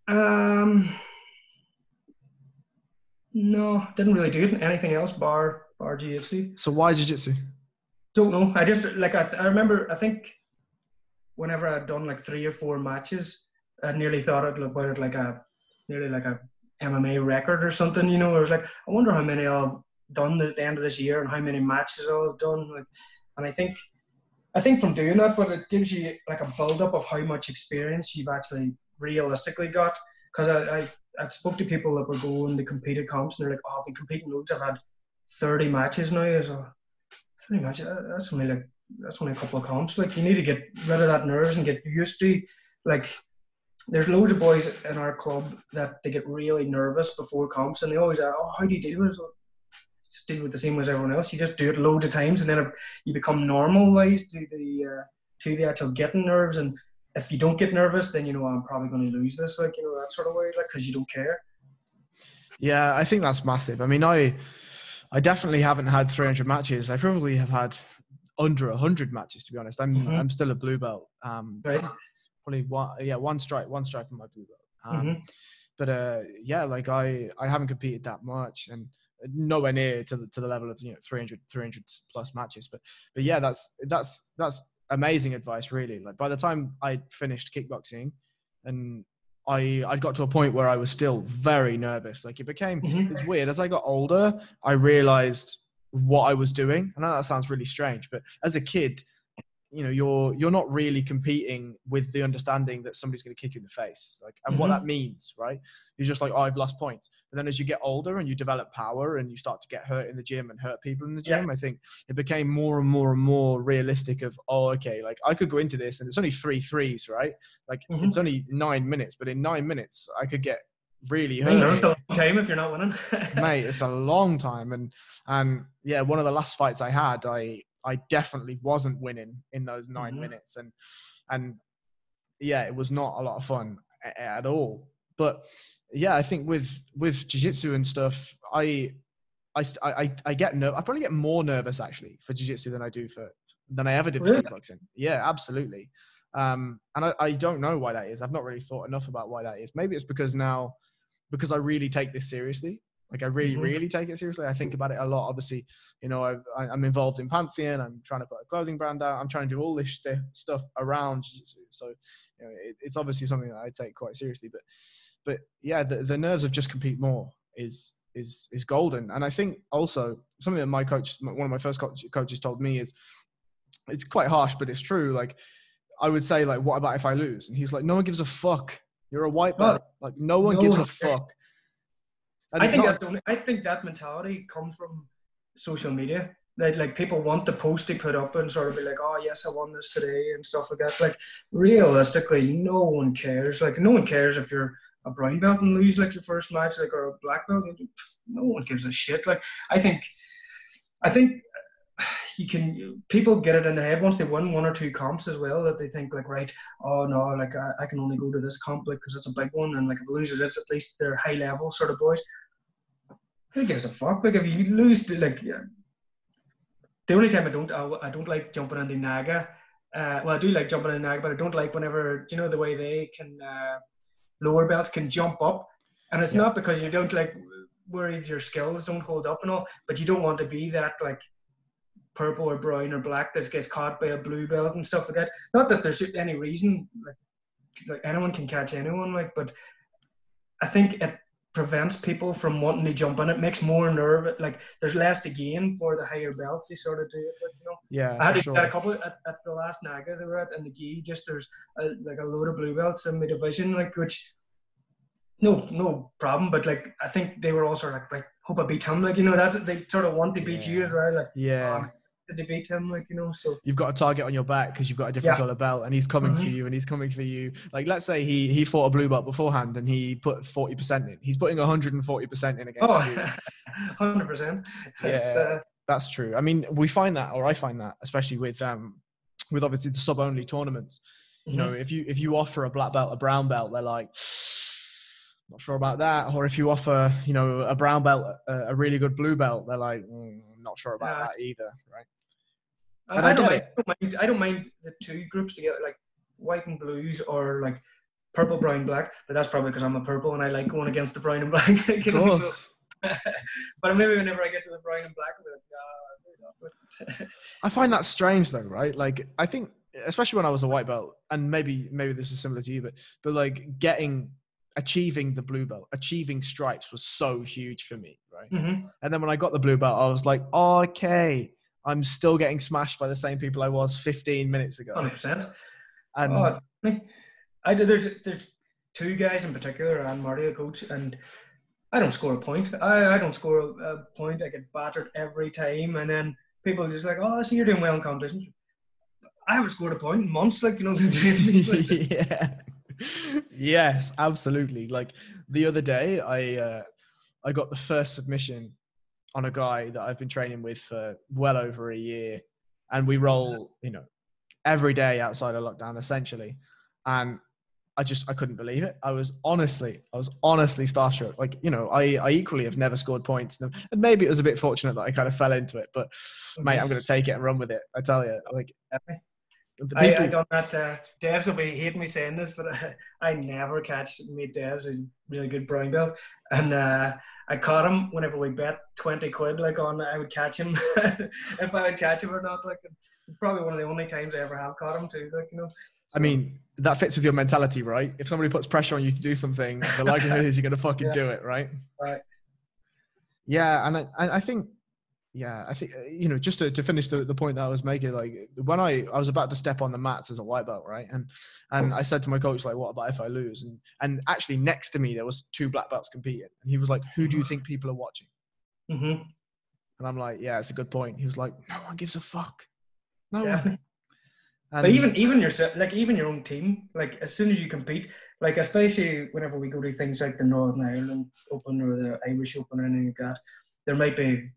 Um, no, didn't really do it. Anything else bar, bar jiu-jitsu. So why jiu-jitsu? Don't know. I just, like, I, I remember, I think, whenever I'd done like three or four matches, I nearly thought I'd look about it like a, nearly like a M M A record or something, you know. I was like, I wonder how many I'll done at the end of this year and how many matches I'll have done. Like, and I think, I think from doing that, but it gives you like a build-up of how much experience you've actually realistically got. Because I, I, I spoke to people that were going to compete at comps and they're like, oh, I've been competing loads. I've had thirty matches now. So thirty matches, that's only like, that's only a couple of comps. Like, you need to get rid of that nerves and get used to, like, there's loads of boys in our club that they get really nervous before comps and they always ask, oh, how do you deal with it? Just deal with the same way as everyone else. You just do it loads of times and then it, you become normalized to the uh, to the actual getting nerves. And if you don't get nervous, then you know, I'm probably going to lose this, like, you know, that sort of way, like, because you don't care. Yeah, I think that's massive. I mean, I I definitely haven't had three hundred matches. I probably have had under a hundred matches, to be honest. I'm mm-hmm. I'm still a blue belt. Um, right. Probably one, yeah, one strike, one strike from my blue belt. Um, mm-hmm. But uh, yeah, like I, I haven't competed that much, and nowhere near to the to the level of, you know, three hundred, three hundred plus matches. But but yeah, that's that's that's amazing advice, really. Like, by the time I finished kickboxing, and I I got to a point where I was still very nervous. Like, it became mm-hmm. it's weird as I got older. I realized what I was doing. I know that sounds really strange, but as a kid, you know, you're you're not really competing with the understanding that somebody's going to kick you in the face, like, and mm-hmm. what that means, right? You're just like, oh, I've lost points. And then as you get older and you develop power and you start to get hurt in the gym and hurt people in the gym, yeah. I think it became more and more and more realistic of, oh, okay, like, I could go into this and it's only three threes, right? Like, mm-hmm. it's only nine minutes, but in nine minutes I could get really hurt. It's a long time if you're not winning. Mate, it's a long time. And and yeah, one of the last fights I had, I I definitely wasn't winning in those nine mm-hmm. minutes. And and yeah, it was not a lot of fun at all. But yeah, I think with with jiu-jitsu and stuff, I I I, I get nerve. I probably get more nervous actually for jiu-jitsu than I do for than I ever did really? for kickboxing. Yeah, absolutely. Um, and I, I don't know why that is. I've not really thought enough about why that is. Maybe it's because now, because I really take this seriously. Like, I really, mm-hmm. really take it seriously. I think about it a lot. Obviously, you know, I've, I'm involved in Pantheon. I'm trying to put a clothing brand out. I'm trying to do all this st stuff around jiu-jitsu. So, you know, it, it's obviously something that I take quite seriously. But, but yeah, the, the nerves of just compete more is is is golden. And I think also something that my coach, one of my first coach, coaches told me is, it's quite harsh, but it's true. Like, I would say, like, what about if I lose? And he's like, no one gives a fuck. You're a white belt. Like, no one no gives one. a fuck. And I think, not, that, I think that mentality comes from social media. Like, like people want the post they put up and sort of be like, oh, yes, I won this today and stuff like that. Like, realistically, no one cares. Like, no one cares if you're a brown belt and lose, like, your first match, like, or a black belt. No one gives a shit. Like, I think, I think you can, people get it in their head once they win one or two comps as well, that they think, like, right, oh, no, like, I, I can only go to this comp, like, because it's a big one. And, like, if I lose it, it's at least they're high-level sort of boys. Who gives a fuck? Like, if you lose, like, yeah. The only time I don't, I don't like jumping into Naga. Uh, well, I do like jumping into Naga, but I don't like whenever, you know, the way they can, uh, lower belts can jump up. And it's yeah. not because you don't, like, worried your skills don't hold up and all, but you don't want to be that, like, purple or brown or black that gets caught by a blue belt and stuff like that. Not that there's any reason, like, like anyone can catch anyone, like, but I think it prevents people from wanting to jump in. It makes more nerve, like, there's less to gain for the higher belt. They sort of do it, but, you know. Yeah, I had to sure. get a couple at, at the last Naga they were at, and the gi, just there's a, like a load of blue belts in my division, like, which no no problem, but, like, I think they were all sort of like, like hope I beat him, like, you know, that's, they sort of want to beat yeah. you as well, like, yeah um, to beat him, like, you know. So you've got a target on your back because you've got a different yeah. color belt, and he's coming mm-hmm. for you, and he's coming for you. Like, let's say he he fought a blue belt beforehand and he put forty percent in. He's putting one hundred forty percent in against oh, you. one hundred percent. That's, yeah, uh, that's true. I mean, we find that, or I find that, especially with um with obviously the sub only tournaments. Mm-hmm. You know, if you if you offer a black belt a brown belt, they're like, not sure about that. Or if you offer, you know, a brown belt a, a really good blue belt, they're like, mm, not sure about uh, that either, right? And I, I, don't mind, I don't mind. I don't mind the two groups together, like white and blues, or like purple, brown, black. But that's probably because I'm a purple and I like going against the brown and black. Of course. So, but maybe whenever I get to the brown and black, I'm like, nah, I find that strange, though, right? Like, I think, especially when I was a white belt, and maybe maybe this is similar to you, but but like getting. achieving the blue belt, achieving stripes was so huge for me, right? Mm-hmm. And then when I got the blue belt, I was like, oh, okay, I'm still getting smashed by the same people I was fifteen minutes ago. one hundred percent. And oh, I, there's, there's two guys in particular, and Marty, the coach, and I don't score a point. I, I don't score a, a point. I get battered every time. And then people are just like, oh, I see you're doing well in competitions. I haven't scored a point in months, like, you know. Yeah. Yes, absolutely. Like, the other day, I uh, I got the first submission on a guy that I've been training with for well over a year, and we roll, you know, every day outside of lockdown, essentially. And I just I couldn't believe it. I was honestly, I was honestly starstruck. Like, you know, I I equally have never scored points, and maybe it was a bit fortunate that I kind of fell into it. But mate, I'm gonna take it and run with it. I tell you, like. I, I done that. Uh, Devs will be hating me saying this, but uh, I never catch me Devs, a really good brown belt, and uh, I caught him whenever we bet twenty quid. Like, on, I would catch him if I would catch him or not. Like, it's probably one of the only times I ever have caught him too. Like, you know. So, I mean, that fits with your mentality, right? If somebody puts pressure on you to do something, the likelihood is you're going to fucking yeah. do it, right? Right. Yeah, and I, I think. Yeah, I think, you know, just to, to finish the, the point that I was making, like, when I, I was about to step on the mats as a white belt, right? And and I said to my coach, like, what about if I lose? And and actually next to me, there was two black belts competing. And he was like, who do you think people are watching? Mm-hmm. And I'm like, yeah, it's a good point. He was like, no one gives a fuck. No yeah. one. And but even, even yourself, like, even your own team, like, as soon as you compete, like, especially whenever we go to things like the Northern Ireland Open or the Irish Open or anything like that, there might be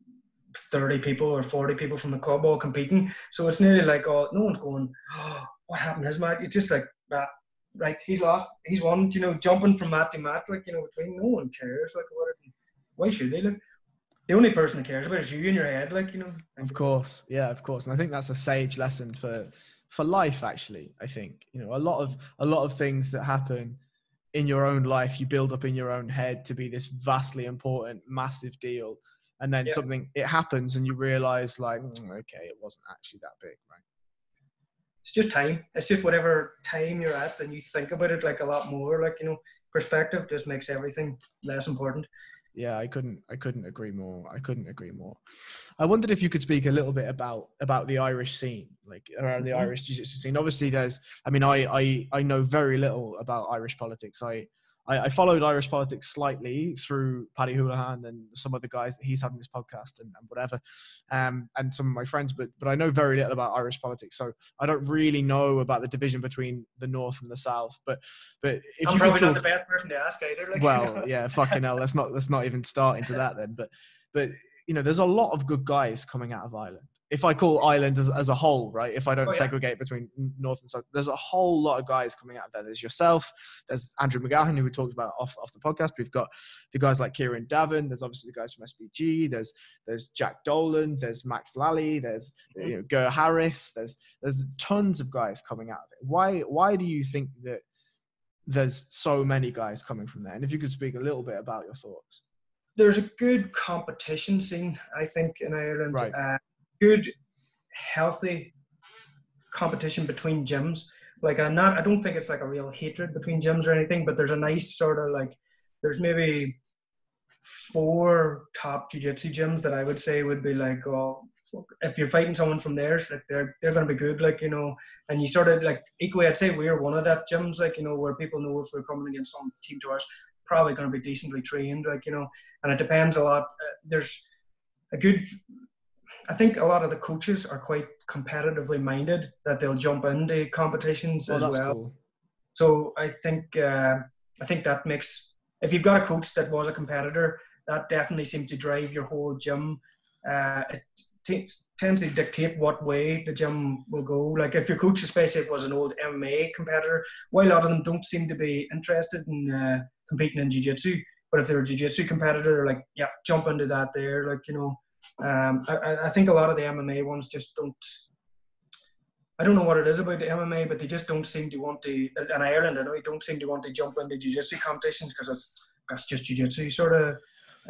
thirty people or forty people from the club all competing, so it's nearly like, oh, no one's going, oh, what happened to his match? It's just like, ah, right, he's lost, he's won, you know, jumping from mat to mat, like, you know, between, no one cares, like, what, why should they? Like, the only person that cares about is you in your head, like, you know. Of course, yeah, of course. And I think that's a sage lesson for for life, actually. I think, you know, a lot of a lot of things that happen in your own life, you build up in your own head to be this vastly important, massive deal. And then yeah. something, it happens and you realise, like, mm, okay, it wasn't actually that big, right? It's just time. It's just whatever time you're at, then you think about it, like, a lot more. Like, you know, perspective just makes everything less important. Yeah, I couldn't, I couldn't agree more. I couldn't agree more. I wondered if you could speak a little bit about, about the Irish scene, like, around the mm-hmm. Irish jiu-jitsu scene. Obviously, there's, I mean, I, I, I know very little about Irish politics. I, I, I followed Irish politics slightly through Paddy Houlihan and some of the guys that he's having his podcast and, and whatever, um, and some of my friends, but, but I know very little about Irish politics. So I don't really know about the division between the North and the South, but, but if I'm you probably talk, not the best person to ask either. Like, well, you know. Yeah, fucking hell. Let's not, let's not even start into that then. But, but you know, there's a lot of good guys coming out of Ireland. If I call Ireland as, as a whole, right? If I don't oh, yeah. segregate between North and South, there's a whole lot of guys coming out of there. There's yourself, there's Andrew McGowan, who we talked about off, off the podcast. We've got the guys like Kieran Davin. There's obviously the guys from S B G. There's there's Jack Dolan. There's Max Lally. There's you know, Ger Harris. There's there's tons of guys coming out of it. Why why do you think that there's so many guys coming from there? And if you could speak a little bit about your thoughts. There's a good competition scene, I think, in Ireland. Right. Uh, good healthy competition between gyms. Like I'm not, I don't think it's like a real hatred between gyms or anything, but there's a nice sort of like, there's maybe four top jiu-jitsu gyms that I would say would be like, oh, if you're fighting someone from theirs, like they're, they're going to be good. Like, you know, and you sort of like, equally, I'd say we're one of that gyms, like, you know, where people know if we're coming against some team to us, probably going to be decently trained, like, you know, and it depends a lot. Uh, there's a good, I think a lot of the coaches are quite competitively minded, that they'll jump into competitions oh, as well. Cool. So I think uh, I think that makes, if you've got a coach that was a competitor, that definitely seems to drive your whole gym. Uh, it t- tends to dictate what way the gym will go. Like if your coach, especially if it was an old M M A competitor, while a lot of them don't seem to be interested in uh, competing in jiu-jitsu, but if they're a jiu-jitsu competitor, like yeah, jump into that there, like you know. Um, I, I think a lot of the M M A ones just don't, I don't know what it is about the M M A, but they just don't seem to want to, in Ireland, I know they don't seem to want to jump into jiu-jitsu competitions because that's, that's just jiu-jitsu sort of.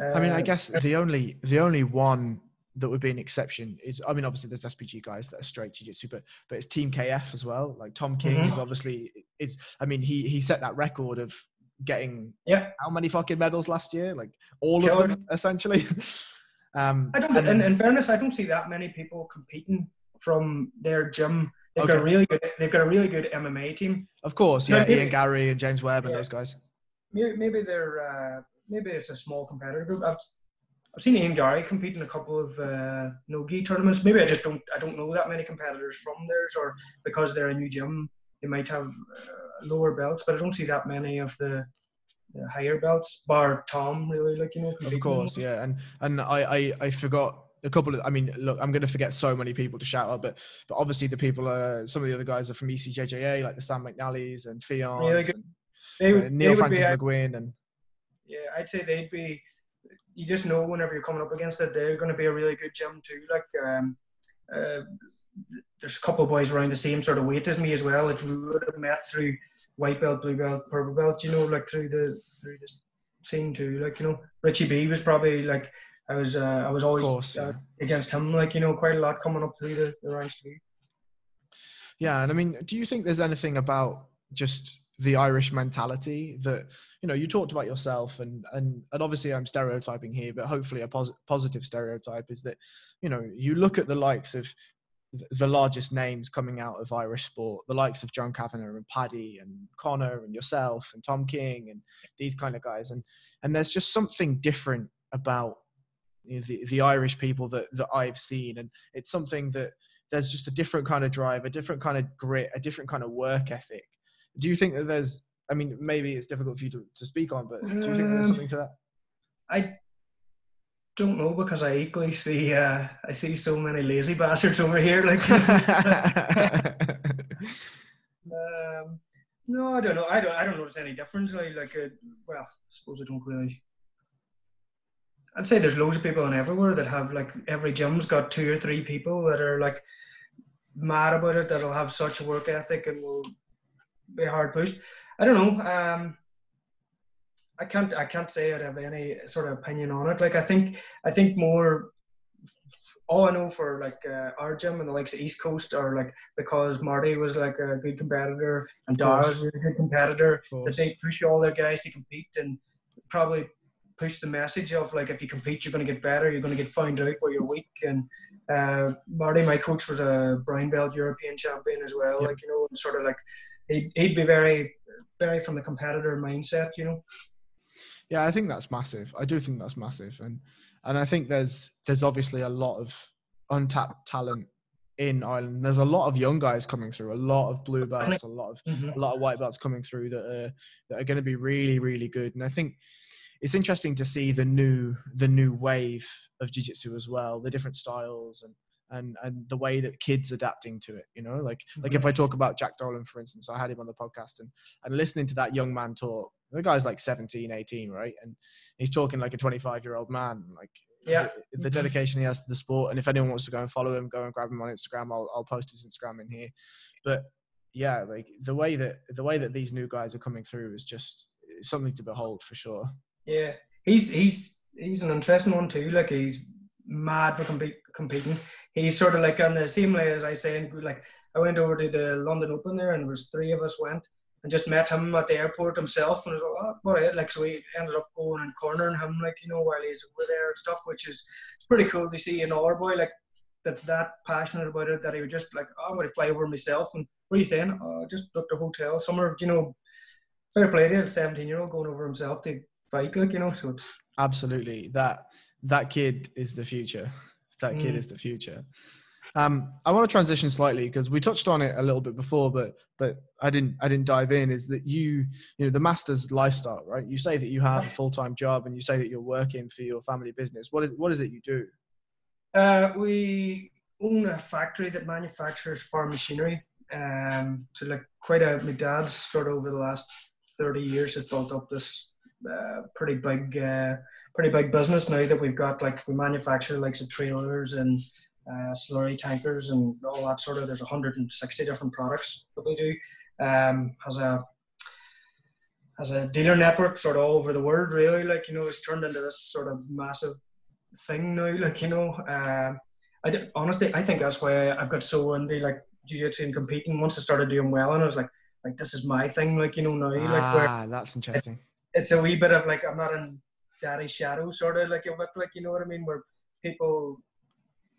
Uh, I mean, I guess the only, the only one that would be an exception is, I mean, obviously there's S P G guys that are straight jiu-jitsu, but, but it's Team K F as well. Like Tom King mm-hmm. is obviously, it's, I mean, he, he set that record of getting yeah. how many fucking medals last year? Like all Killed. of them, essentially. Um, I don't. In, in fairness, I don't see that many people competing from their gym. They've okay. got a really good. They've got a really good M M A team. Of course, yeah. Maybe, Ian Gary and James Webb yeah. and those guys. Maybe, maybe they're. Uh, maybe it's a small competitor group. I've I've seen Ian Gary compete in a couple of uh, no-gi tournaments. Maybe I just don't. I don't know that many competitors from theirs, or because they're a new gym, they might have uh, lower belts. But I don't see that many of the. The higher belts, bar Tom, really, like, you know. Of course, yeah. And and I, I, I forgot a couple of, I mean, look, I'm going to forget so many people to shout out, but but obviously the people, are, some of the other guys are from E C J J A, like the Sam McNally's and Fion, really and, they, uh, Neil Francis McGuinn. And yeah, I'd say they'd be, you just know whenever you're coming up against it, they're going to be a really good gym too. Like, um, uh, there's a couple of boys around the same sort of weight as me as well, that like we would have met through white belt, blue belt, purple belt, you know, like through the through the scene too, like, you know. Richie B was probably like I was uh, I was always course, uh, yeah. against him, like, you know, quite a lot coming up through the, the ranks too. Yeah, and I mean, do you think there's anything about just the Irish mentality that, you know, you talked about yourself and and, and obviously I'm stereotyping here, but hopefully a pos- positive stereotype is that, you know, you look at the likes of the largest names coming out of Irish sport, the likes of John Kavanagh and Paddy and Connor and yourself and Tom King and these kind of guys. And, and there's just something different about, you know, the, the Irish people that, that I've seen. And it's something that there's just a different kind of drive, a different kind of grit, a different kind of work ethic. Do you think that there's, I mean, maybe it's difficult for you to, to speak on, but do you think um, there's something to that? I don't know, because I equally see uh, I see so many lazy bastards over here. Like, um, no, I don't know. I don't. I don't notice any difference. I, like, uh, well, I suppose I don't really. I'd say there's loads of people in everywhere that have, like, every gym's got two or three people that are like mad about it. That'll have such a work ethic and will be hard pushed. I don't know. Um, I can't. I can't say I have any sort of opinion on it. Like, I think. I think more. All I know for, like, uh, our gym and the likes of East Coast are, like, because Marty was like a good competitor and Dara was a really good competitor, that they push all their guys to compete and probably push the message of, like, if you compete, you're going to get better. You're going to get found out where you're weak. And uh, Marty, my coach, was a brown belt European champion as well. Yep. Like, you know, and sort of like he'd, he'd be very very from the competitor mindset, you know. Yeah, I think that's massive. I do think that's massive, and and I think there's there's obviously a lot of untapped talent in Ireland. There's a lot of young guys coming through, a lot of blue belts, a lot of mm-hmm. a lot of white belts coming through that are that are going to be really, really good. And I think it's interesting to see the new the new wave of jiu-jitsu as well, the different styles and and and the way that kids adapting to it. You know, like mm-hmm. like if I talk about Jack Dolan, for instance, I had him on the podcast, and and listening to that young man talk. The guy's like seventeen, eighteen, right? And he's talking like a twenty-five-year-old man. Like, yeah, the, the dedication he has to the sport. And if anyone wants to go and follow him, go and grab him on Instagram. I'll I'll post his Instagram in here. But yeah, like the way that the way that these new guys are coming through is just something to behold for sure. Yeah, he's he's he's an interesting one too. Like he's mad for comp- competing. He's sort of like on the same way as I say. Like I went over to the London Open there, and there was three of us went. And just met him at the airport himself, and it was like, oh, what it? Like, so we ended up going and cornering him, like, you know, while he's over there and stuff, which is it's pretty cool to see an our boy, like, that's that passionate about it, that he would just, like, oh, I'm going to fly over myself, and what are you saying? Oh, just booked a hotel somewhere, you know, fair play to a seventeen-year-old going over himself to fight, like, you know, so it's... Absolutely. That, that kid is the future. That kid mm. is the future. Um, I want to transition slightly because we touched on it a little bit before, but but I didn't I didn't dive in. Is that you you know the master's lifestyle, right? You say that you have a full time job and you say that you're working for your family business. What is what is it you do? Uh, we own a factory that manufactures farm machinery. Um, so like quite a my dad's sort of over the last thirty years has built up this uh, pretty big uh, pretty big business now that we've got like we manufacture like some trailers and. Uh, slurry tankers and all that sort of. There's one hundred sixty different products that we do. Um, has a has a dealer network sort of all over the world. Really, like you know, it's turned into this sort of massive thing now. Like you know, uh, I did, honestly, I think that's why I've got so into like jiu-jitsu and competing. Once I started doing well, and I was like, like this is my thing. Like you know, now ah, like ah, that's interesting. It, it's a wee bit of like I'm not in daddy's shadow, sort of like a bit like you know what I mean, where people.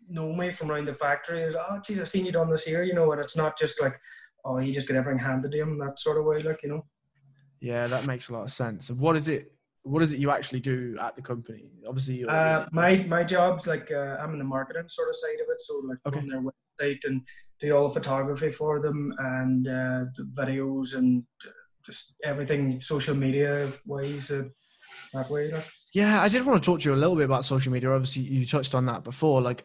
Know me from around the factory is oh geez I've seen you done this here you know and it's not just like oh he just got everything handed to him that sort of way like you know yeah that makes a lot of sense. What is it what is it you actually do at the company? Obviously uh, my my job's like uh, I'm in the marketing sort of side of it, so like okay. on their website and do all the photography for them and uh, the videos and just everything social media wise uh, that way like. Yeah, I did want to talk to you a little bit about social media. Obviously, you touched on that before. Like,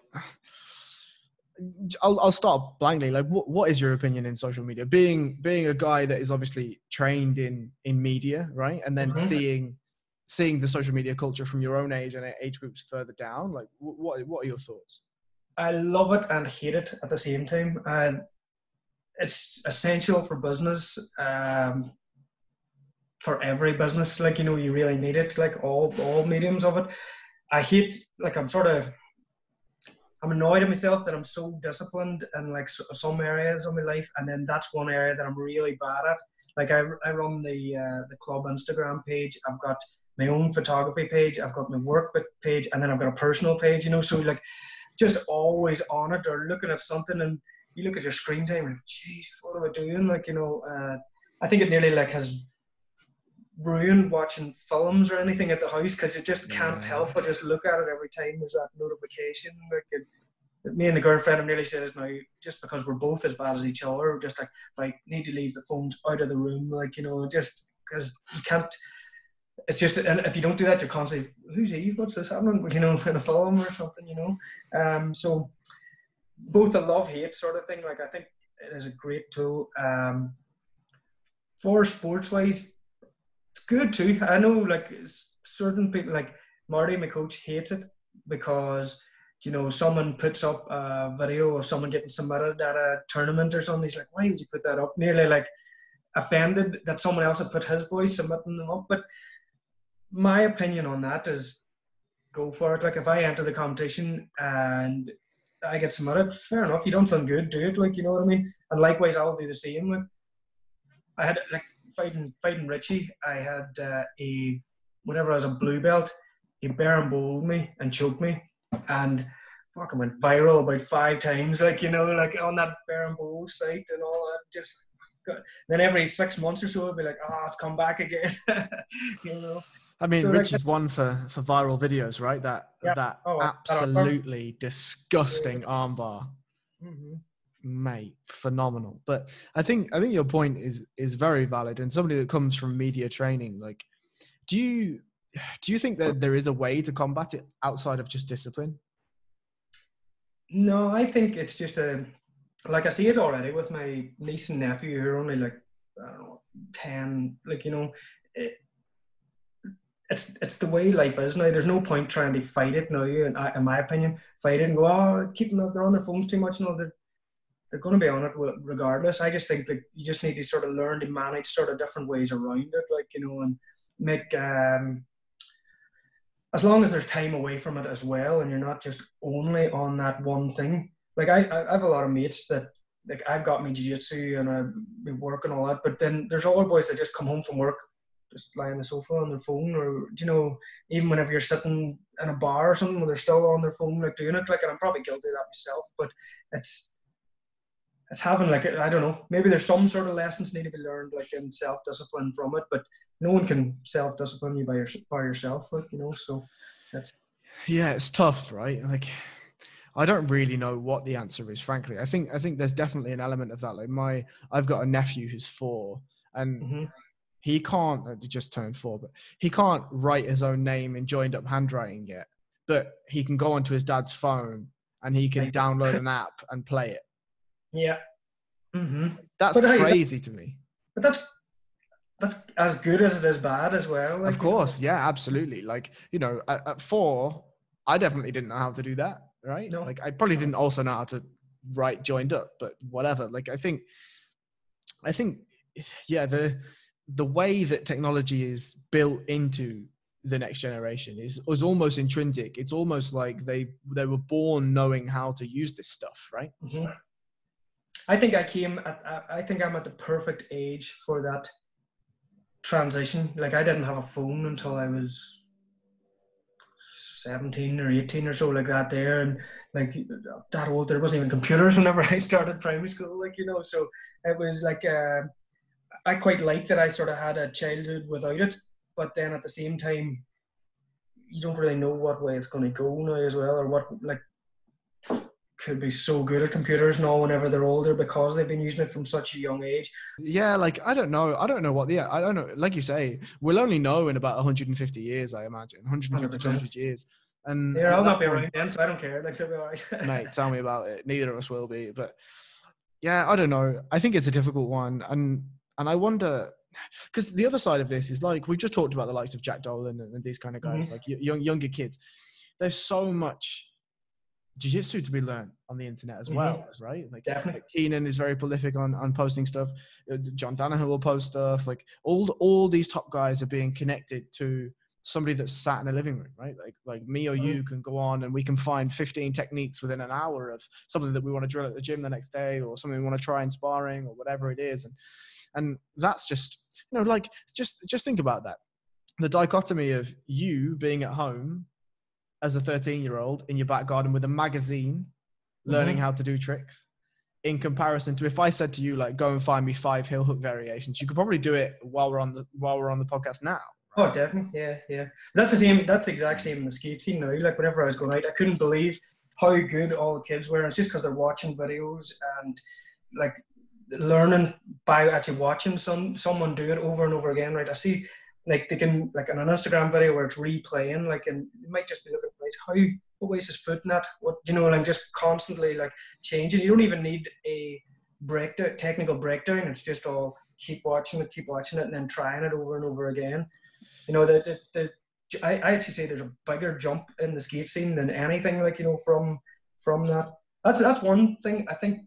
I'll I'll start blankly. Like, what, what is your opinion in social media? Being being a guy that is obviously trained in in media, right? And then mm-hmm. seeing seeing the social media culture from your own age and age groups further down. Like, what what are your thoughts? I love it and hate it at the same time. Uh, it's essential for business. Um, for every business, like, you know, you really need it, like all, all mediums of it. I hate, like, I'm sort of, I'm annoyed at myself that I'm so disciplined in like so, some areas of my life. And then that's one area that I'm really bad at. Like I, I run the, uh, the club Instagram page. I've got my own photography page. I've got my workbook page, and then I've got a personal page, you know, so like just always on it or looking at something and you look at your screen time and geez, what am I doing? Like, you know, uh, I think it nearly like has, ruin watching films or anything at the house because you just can't yeah. help but just look at it every time there's that notification. Like it, me and the girlfriend have nearly said this now, just because we're both as bad as each other, we're just like, like need to leave the phones out of the room, like you know, just because you can't. It's just, and if you don't do that, you're constantly, who's he? What's this happening? You know, in a film or something, you know. Um, so both a love hate sort of thing. Like I think it is a great tool um, for sports wise. Good too. I know like certain people like Marty, my coach, hates it because you know someone puts up a video of someone getting submitted at a tournament or something. He's like, why would you put that up? Nearly like offended that someone else had put his boy submitting them up. But my opinion on that is go for it. Like if I enter the competition and I get submitted, fair enough. You don't feel good, do it. Like you know what I mean. And likewise, I'll do the same. Like I had like. Fighting, fighting Richie, I had uh, a, whenever I was a blue belt, he bare and bowled me and choked me and fucking went viral about five times, like, you know, like on that bare and bowl site and all that, just then every six months or so, it'd be like, ah, oh, it's come back again. You know. I mean, so Rich like, is one for, for viral videos, right? That yeah. that oh, absolutely that disgusting armbar, mm-hmm. mate, phenomenal. But I think I think your point is is very valid. And somebody that comes from media training, like, do you do you think that there is a way to combat it outside of just discipline? No, I think it's just a, like I see it already with my niece and nephew who are only like, I don't know, ten, like, you know, it, it's it's the way life is now. There's no point trying to fight it now, in, in my opinion. Fight it and go, oh, keep them up, they're on their phones too much. No, they're, they're going to be on it regardless. I just think that you just need to sort of learn to manage sort of different ways around it, like, you know, and make... um as long as there's time away from it as well, and you're not just only on that one thing. Like I, I have a lot of mates that, like, I've got me jiu-jitsu and I be work and all that, but then there's all boys that just come home from work, just lie on the sofa on their phone, or, you know, even whenever you're sitting in a bar or something, they're still on their phone, like, doing it, like, and I'm probably guilty of that myself, but it's, it's having, like, I don't know, maybe there's some sort of lessons need to be learned, like, in self-discipline from it, but no one can self-discipline you by, your, by yourself, like, you know, so that's... Yeah, it's tough, right? Like, I don't really know what the answer is, frankly. I think I think there's definitely an element of that. Like, my... I've got a nephew who's four, and mm-hmm. he can't... He just turned four, but he can't write his own name in joined-up handwriting yet, but he can go onto his dad's phone, and he can download an app and play it. Yeah. Mm-hmm. That's but crazy I, that, to me. But that's... That's as good as it is bad as well. Like, of course. You know? Yeah, absolutely. Like, you know, at, at four, I definitely didn't know how to do that. Right. No. Like, I probably didn't also know how to write joined up, but whatever. Like, I think, I think, yeah, the, the way that technology is built into the next generation is, is almost intrinsic. It's almost like they, they were born knowing how to use this stuff. Right. Mm-hmm. I think I came at, I think I'm at the perfect age for that transition. Like, I didn't have a phone until I was seventeen or eighteen or so, like that there, and like that old, there wasn't even computers whenever I started primary school, like, you know, so it was like uh, I quite like that I sort of had a childhood without it, but then at the same time you don't really know what way it's going to go now as well, or what, like, could be so good at computers now whenever they're older because they've been using it from such a young age. Yeah, like, I don't know. I don't know what the... I don't know. Like you say, we'll only know in about one hundred fifty years, I imagine. one hundred fifty, two hundred years. And yeah, I'll not be around then, so I don't care. Like, they'll be all right. Mate, tell me about it. Neither of us will be. But yeah, I don't know. I think it's a difficult one. And, and I wonder... Because the other side of this is, like, we've just talked about the likes of Jack Dolan and, and these kind of guys, mm-hmm. like young, younger kids. There's so much... jiu-jitsu to be learned on the internet as well, mm-hmm. right? Like, definitely. Keenan is very prolific on, on posting stuff. John Danaher will post stuff. Like, all all these top guys are being connected to somebody that's sat in a living room, right? Like, like me or you can go on and we can find fifteen techniques within an hour of something that we want to drill at the gym the next day, or something we want to try in sparring, or whatever it is. And and that's just, you know, like, just just think about that. The dichotomy of you being at home as a thirteen-year-old in your back garden with a magazine, learning mm-hmm. how to do tricks, in comparison to if I said to you, like, go and find me five heel hook variations, you could probably do it while we're on the while we're on the podcast now. Right? Oh, definitely, yeah, yeah. That's the same. That's the exact same in the skate scene now. Like, whenever I was going out, I couldn't believe how good all the kids were. It's just because they're watching videos and, like, learning by actually watching some someone do it over and over again. Right, I see. Like, they can, like, on an Instagram video where it's replaying, like, and you might just be looking, right, how, what ways his foot in that? What, you know, and I'm just constantly, like, changing. You don't even need a breakdown, technical breakdown. It's just all keep watching it, keep watching it, and then trying it over and over again. You know, the, the, the I, I actually say there's a bigger jump in the skate scene than anything, like, you know, from, from that. That's, that's one thing I think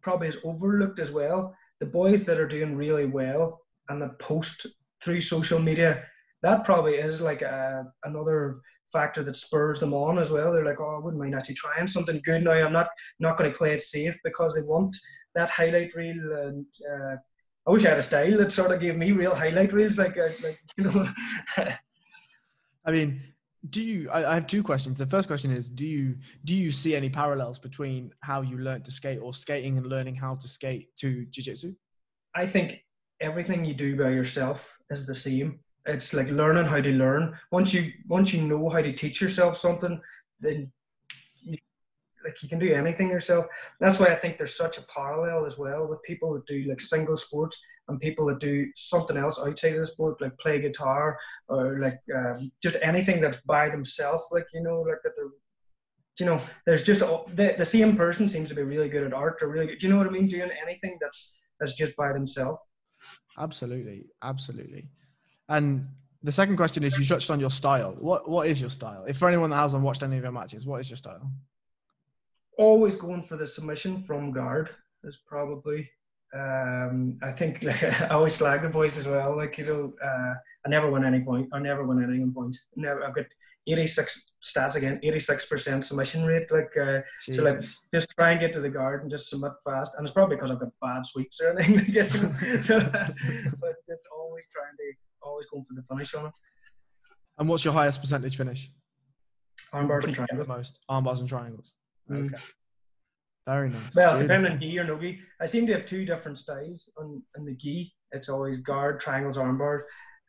probably is overlooked as well. The boys that are doing really well and the post through social media, that probably is like a, another factor that spurs them on as well. They're like, oh, I wouldn't mind actually trying something good now. I'm not not going to play it safe because they want that highlight reel. And uh, I wish I had a style that sort of gave me real highlight reels. Like, uh, like you know. I mean, do you? I, I have two questions. The first question is, do you do you see any parallels between how you learnt to skate or skating and learning how to skate to jiu-jitsu? I think everything you do by yourself is the same. It's like learning how to learn. Once you once you know how to teach yourself something, then you, like you can do anything yourself. That's why I think there's such a parallel as well with people that do like single sports and people that do something else outside of the sport, like play guitar or like um, just anything that's by themselves. Like you know, like that they're you know, there's just a, the the same person seems to be really good at art or really good. Do you know what I mean? Doing anything that's that's just by themselves. Absolutely, absolutely. And the second question is, you touched on your style. What What is your style? If for anyone that hasn't watched any of your matches, what is your style? Always going for the submission from guard is probably, um, I think, like, I always slag the boys as well. Like, you know, uh, I never win any point. I never win any points. Never. I've got eighty-six stats again, eighty-six percent submission rate. Like, uh, so like, just try and get to the guard and just submit fast. And it's probably because I've got bad sweeps or anything. So, but just always trying to, always going for the finish on it. And what's your highest percentage finish? Armbars and triangles. Most armbars and triangles. Okay. Mm. Very nice. Well, Beautiful. Depending on gi or no gi, I seem to have two different styles. On in the gi, it's always guard, triangles, armbars,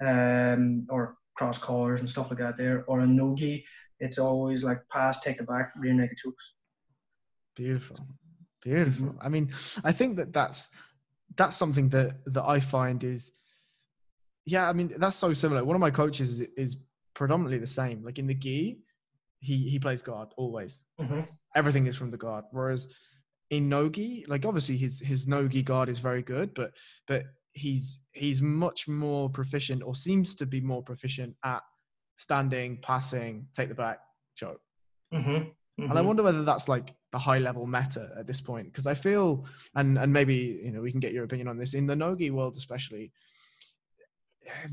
um, or cross collars and stuff like that. There, or in no gi, it's always like pass, take the back, rear naked chokes. Beautiful. Beautiful. Mm-hmm. I mean, I think that that's that's something that that I find is. Yeah, I mean, that's so similar. One of my coaches is, is predominantly the same. Like in the gi, he, he plays guard always. Mm-hmm. Everything is from the guard. Whereas in no gi, like obviously his his no gi guard is very good, but but he's he's much more proficient, or seems to be more proficient, at standing, passing, take the back, choke. Mm-hmm. Mm-hmm. And I wonder whether that's like the high level meta at this point, because I feel, and and maybe you know we can get your opinion on this, in the no gi world especially.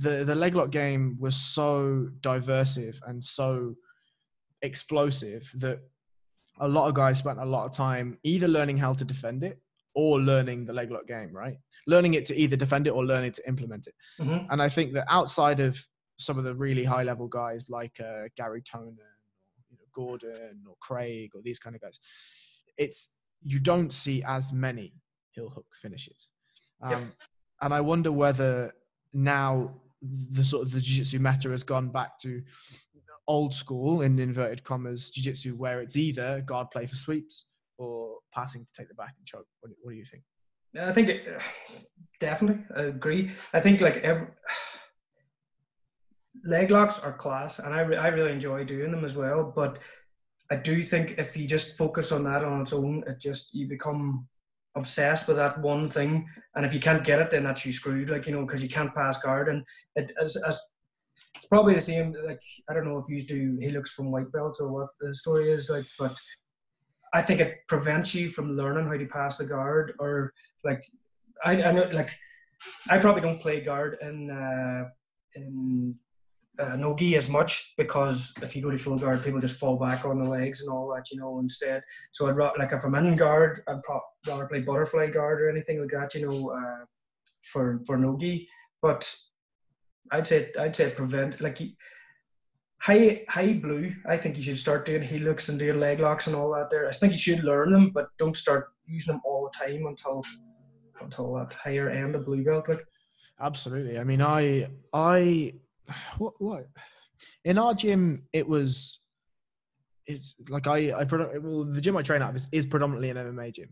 The the leg lock game was so diversive and so explosive that a lot of guys spent a lot of time either learning how to defend it or learning the leg lock game, right? Learning it to either defend it or learning to implement it. Mm-hmm. And I think that outside of some of the really high level guys like uh, Gary Tonin, you know, Gordon or Craig or these kind of guys, it's you don't see as many heel hook finishes. Um, yep. And I wonder whether now the sort of the jiu-jitsu meta has gone back to old school, in inverted commas, jiu-jitsu, where it's either guard play for sweeps or passing to take the back and choke. What, what do you think? I think it, definitely I agree. I think like every, leg locks are class, and I, re, I really enjoy doing them as well. But I do think if you just focus on that on its own, it just you become obsessed with that one thing, and if you can't get it, then that's you screwed, like, you know, because you can't pass guard. And it as, as it's probably the same, like, I don't know if you do he looks from white belts or what the story is like, but I think it prevents you from learning how to pass the guard. Or like I, I know, like I probably don't play guard in uh in uh, no gi as much, because if you go to full guard, people just fall back on the legs and all that, you know, instead. So I'd rather, like if I'm in guard, I'd probably rather play butterfly guard or anything like that, you know, uh, for for no gi. But I'd say I'd say prevent like high high blue. I think you should start doing heel hooks and doing leg locks and all that. There, I think you should learn them, but don't start using them all the time until until that higher end of blue belt. Like, absolutely. I mean, I I what what in our gym it was. It's like I, I well, the gym I train out of is, is predominantly an M M A gym.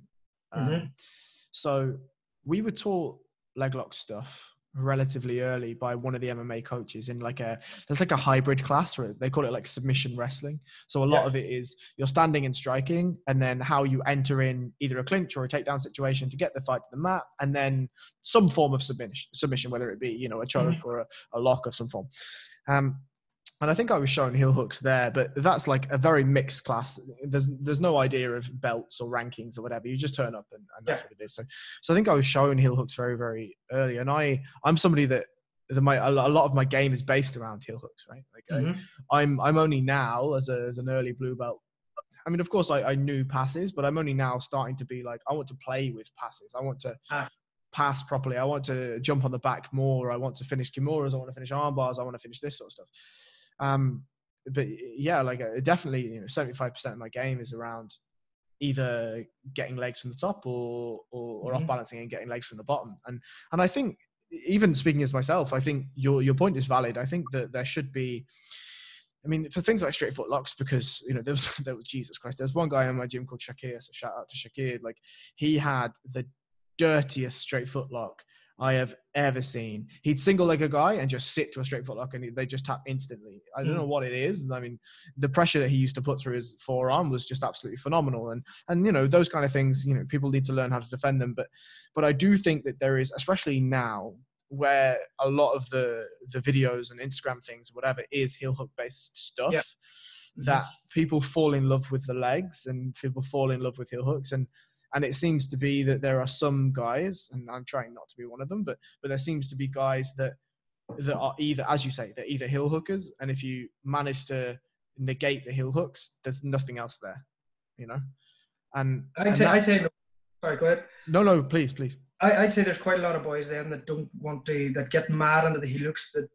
Um, mm-hmm. So we were taught leg lock stuff relatively early by one of the M M A coaches in like a, there's like a hybrid class where they call it like submission wrestling. So a lot yeah. of it is you're standing and striking, and then how you enter in either a clinch or a takedown situation to get the fight to the mat, and then some form of submission, submission whether it be, you know, a choke mm-hmm. or a, a lock of some form. Um, And I think I was showing heel hooks there, but that's like a very mixed class. There's there's no idea of belts or rankings or whatever. You just turn up and, and that's yeah. what it is. So so I think I was showing heel hooks very, very early. And I, I'm somebody that, that my, a lot of my game is based around heel hooks, right? Like mm-hmm. I, I'm I'm only now, as, a, as an early blue belt, I mean, of course, I, I knew passes, but I'm only now starting to be like, I want to play with passes. I want to... Ah. pass properly. I want to jump on the back more. I want to finish Kimuras. I want to finish arm bars. I want to finish this sort of stuff. Um, but yeah, like uh, definitely, you know, seventy-five percent of my game is around either getting legs from the top or or, or mm-hmm. off balancing and getting legs from the bottom. And and I think, even speaking as myself, I think your your point is valid. I think that there should be, I mean, for things like straight foot locks, because, you know, there was, there was Jesus Christ. There's one guy in my gym called Shakir, so shout out to Shakir. Like, he had the dirtiest straight foot lock I have ever seen. He'd single leg a guy and just sit to a straight foot lock and they just tap instantly. I don't mm. know what it is. I mean, the pressure that he used to put through his forearm was just absolutely phenomenal. And, and you know, those kind of things, you know, people need to learn how to defend them. But, but I do think that there is, especially now, where a lot of the, the videos and Instagram things, whatever, is heel hook based stuff, yep. that people fall in love with the legs and people fall in love with heel hooks. And, and it seems to be that there are some guys, and I'm trying not to be one of them, but, but there seems to be guys that, that are either, as you say, they're either heel hookers. And if you manage to negate the heel hooks, there's nothing else there, you know? And I'd say, I'd say, sorry, go ahead. No, no, please, please. I, I'd say there's quite a lot of boys then that don't want to, that get mad under the heel hooks. That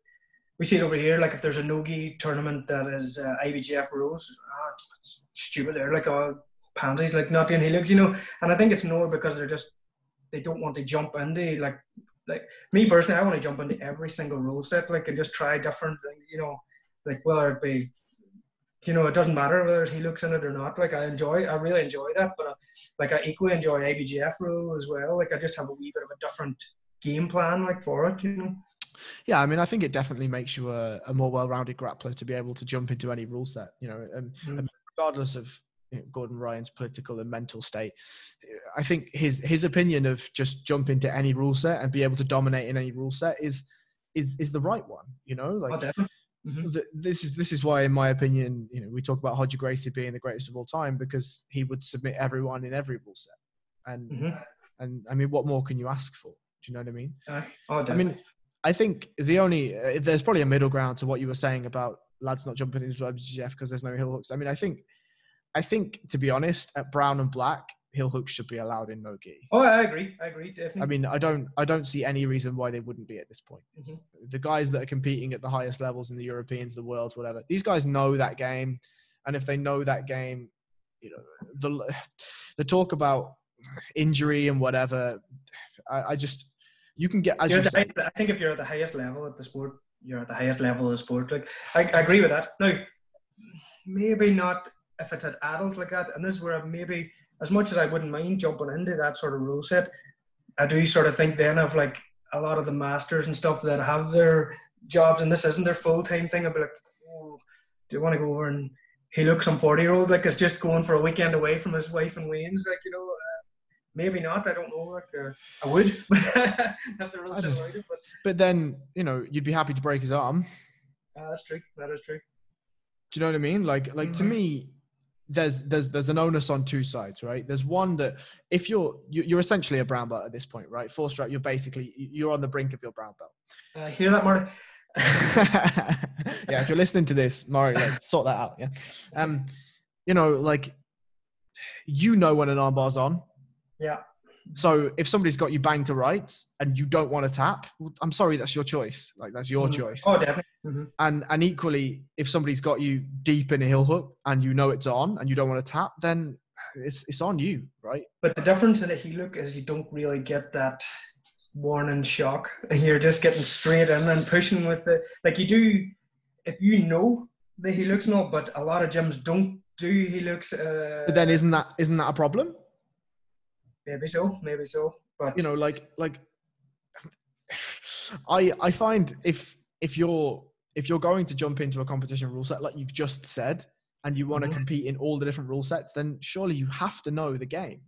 we see it over here, like if there's a no-gi tournament that is uh, I B J F rules, ah, it's stupid, they're like all pansies, like not doing heel hooks, you know. And I think it's more because they're just, they don't want to jump into, like, like me personally, I want to jump into every single rule set, like, and just try different, you know, like whether it be, you know, it doesn't matter whether he looks in it or not. Like I enjoy, I really enjoy that, but I, like I equally enjoy I B J F rule as well. Like I just have a wee bit of a different game plan, like for it, you know? Yeah. I mean, I think it definitely makes you a, a more well-rounded grappler to be able to jump into any rule set, you know, and, mm. and regardless of you know, Gordon Ryan's political and mental state, I think his, his opinion of just jump into any rule set and be able to dominate in any rule set is, is, is the right one, you know, like, oh, definitely. Mm-hmm. This is this is why, in my opinion, you know, we talk about Hodja Gracie being the greatest of all time, because he would submit everyone in every rule set, and mm-hmm. and I mean, what more can you ask for? Do you know what I mean? Uh, oh, I mean, I think the only uh, there's probably a middle ground to what you were saying about lads not jumping into I B J J F because there's no heel hooks. I mean, I think I think to be honest, at brown and black, heel hooks should be allowed in no gi. Oh, I agree. I agree. Definitely. I mean, I don't, I don't see any reason why they wouldn't be at this point. Mm-hmm. The guys that are competing at the highest levels in the Europeans, the world, whatever, these guys know that game. And if they know that game, you know, the, the talk about injury and whatever, I, I just, you can get, as you say, I think if you're at the highest level at the sport, you're at the highest level of the sport. Like I, I agree with that. Now, maybe not if it's at adults like that. And this is where maybe, as much as I wouldn't mind jumping into that sort of rule set, I do sort of think then of like a lot of the masters and stuff that have their jobs and this isn't their full-time thing. I'd be like, oh, do you want to go over and he looks some forty-year-old? Like it's just going for a weekend away from his wife and Wayne's. Like, you know, uh, maybe not. I don't know. Like, uh, I would. If the rule set right, but. but then, you know, you'd be happy to break his arm. Uh, that's true. That is true. Do you know what I mean? Like, like mm-hmm. to me, There's there's there's an onus on two sides, right? There's one that if you're you're essentially a brown belt at this point, right? Four stripe, you're basically you're on the brink of your brown belt. Uh, hear that, Marty? Yeah, if you're listening to this, Marty, like, sort that out. Yeah, um, you know, like you know when an armbar's on. Yeah. So if somebody's got you banged to rights and you don't want to tap, I'm sorry, that's your choice. Like that's your mm-hmm. choice. Oh, definitely. Mm-hmm. And and equally, if somebody's got you deep in a heel hook and you know it's on and you don't want to tap, then it's it's on you, right? But the difference in a heel hook is you don't really get that warning shock. You're just getting straight in and pushing with it. Like you do, if you know the heel hook's not, but a lot of gyms don't do heel hooks. Uh, but then isn't that isn't that a problem? Maybe so, maybe so. But you know, like like I I find if if you're if you're going to jump into a competition rule set like you've just said and you want to mm-hmm. compete in all the different rule sets, then surely you have to know the game.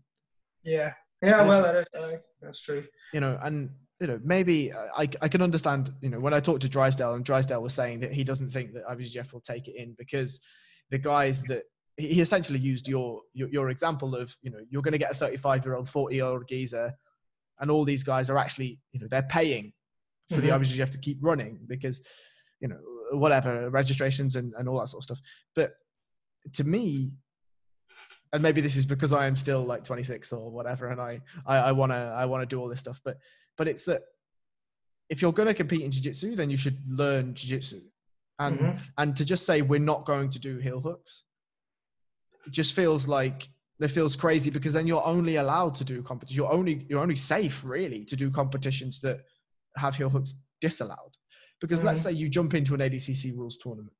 Yeah. Yeah, and well that is uh, that's true. You know, and you know, maybe I I can understand, you know, when I talked to Drysdale and Drysdale was saying that he doesn't think that I B J J F will take it in because the guys that he essentially used your, your your example of, you know, you're going to get a thirty-five-year-old, forty-year-old geezer, and all these guys are actually, you know, they're paying for mm-hmm. the I B J J F to keep running because, you know, whatever, registrations and, and all that sort of stuff. But to me, and maybe this is because I am still like twenty-six or whatever, and I I, I want to I wanna do all this stuff, but but it's that if you're going to compete in jiu-jitsu, then you should learn jiu-jitsu. And, mm-hmm. and to just say we're not going to do heel hooks, it just feels like that feels crazy, because then you're only allowed to do competitions. You're only, you're only safe really to do competitions that have heel hooks disallowed. Because mm-hmm. let's say you jump into an A D C C rules tournament,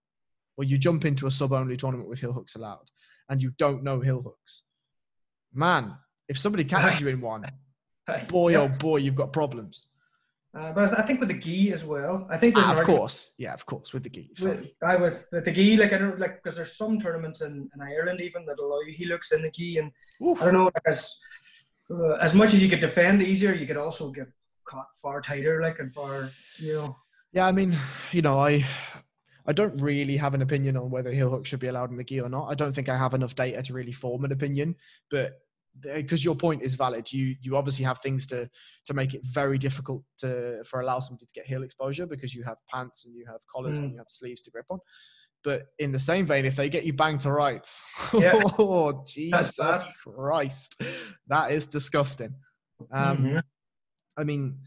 or you jump into a sub-only tournament with heel hooks allowed, and you don't know heel hooks. Man, if somebody catches you in one, boy, yeah. oh boy, you've got problems. Uh, but I think with the gi as well, I think. Ah, of course, yeah, of course, with the gi. With, I with, with the gi, like I don't like because there's some tournaments in, in Ireland even that allow you heel hooks in the gi, and Oof. I don't know, like as uh, as much as you could defend easier, you could also get caught far tighter, like and far, you know. Yeah, I mean, you know, I I don't really have an opinion on whether heel hooks should be allowed in the gi or not. I don't think I have enough data to really form an opinion, but. Because your point is valid, you you obviously have things to to make it very difficult to for allow somebody to get heel exposure, because you have pants and you have collars mm. and you have sleeves to grip on. But in the same vein, if they get you banged to rights, yeah. oh Jesus Christ, that is disgusting. Um, mm-hmm. I mean,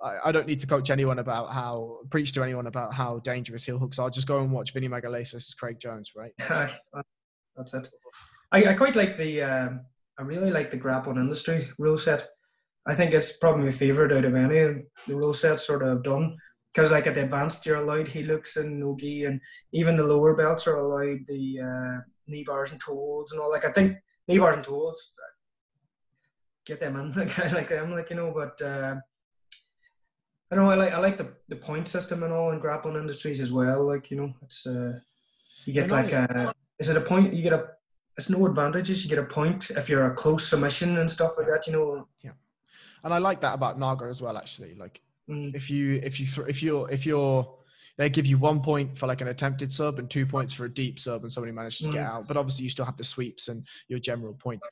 I, I don't need to coach anyone about how preach to anyone about how dangerous heel hooks are. Just go and watch Vinny Magalhaes versus Craig Jones, right? That's it. I, I quite like the. Um, I really like the Grappling Industry rule set. I think it's probably my favourite out of any of the rule sets sort of done. Because like at the advanced, you're allowed heel hooks and no gi, and even the lower belts are allowed the uh, knee bars and toe holds and all. Like I think knee bars and toe holds, get them in. Like I like them, like you know. But uh, I don't know. I like I like the the point system and all in Grappling Industries as well. Like you know, it's uh, you get like a is it a point you get a. It's no advantages. You get a point if you're a close submission and stuff like that, you know. Yeah, and I like that about Naga as well. Actually, like mm. if you if you if you're if you're they give you one point for like an attempted sub and two points for a deep sub, and somebody managed to mm. get out. But obviously, you still have the sweeps and your general points.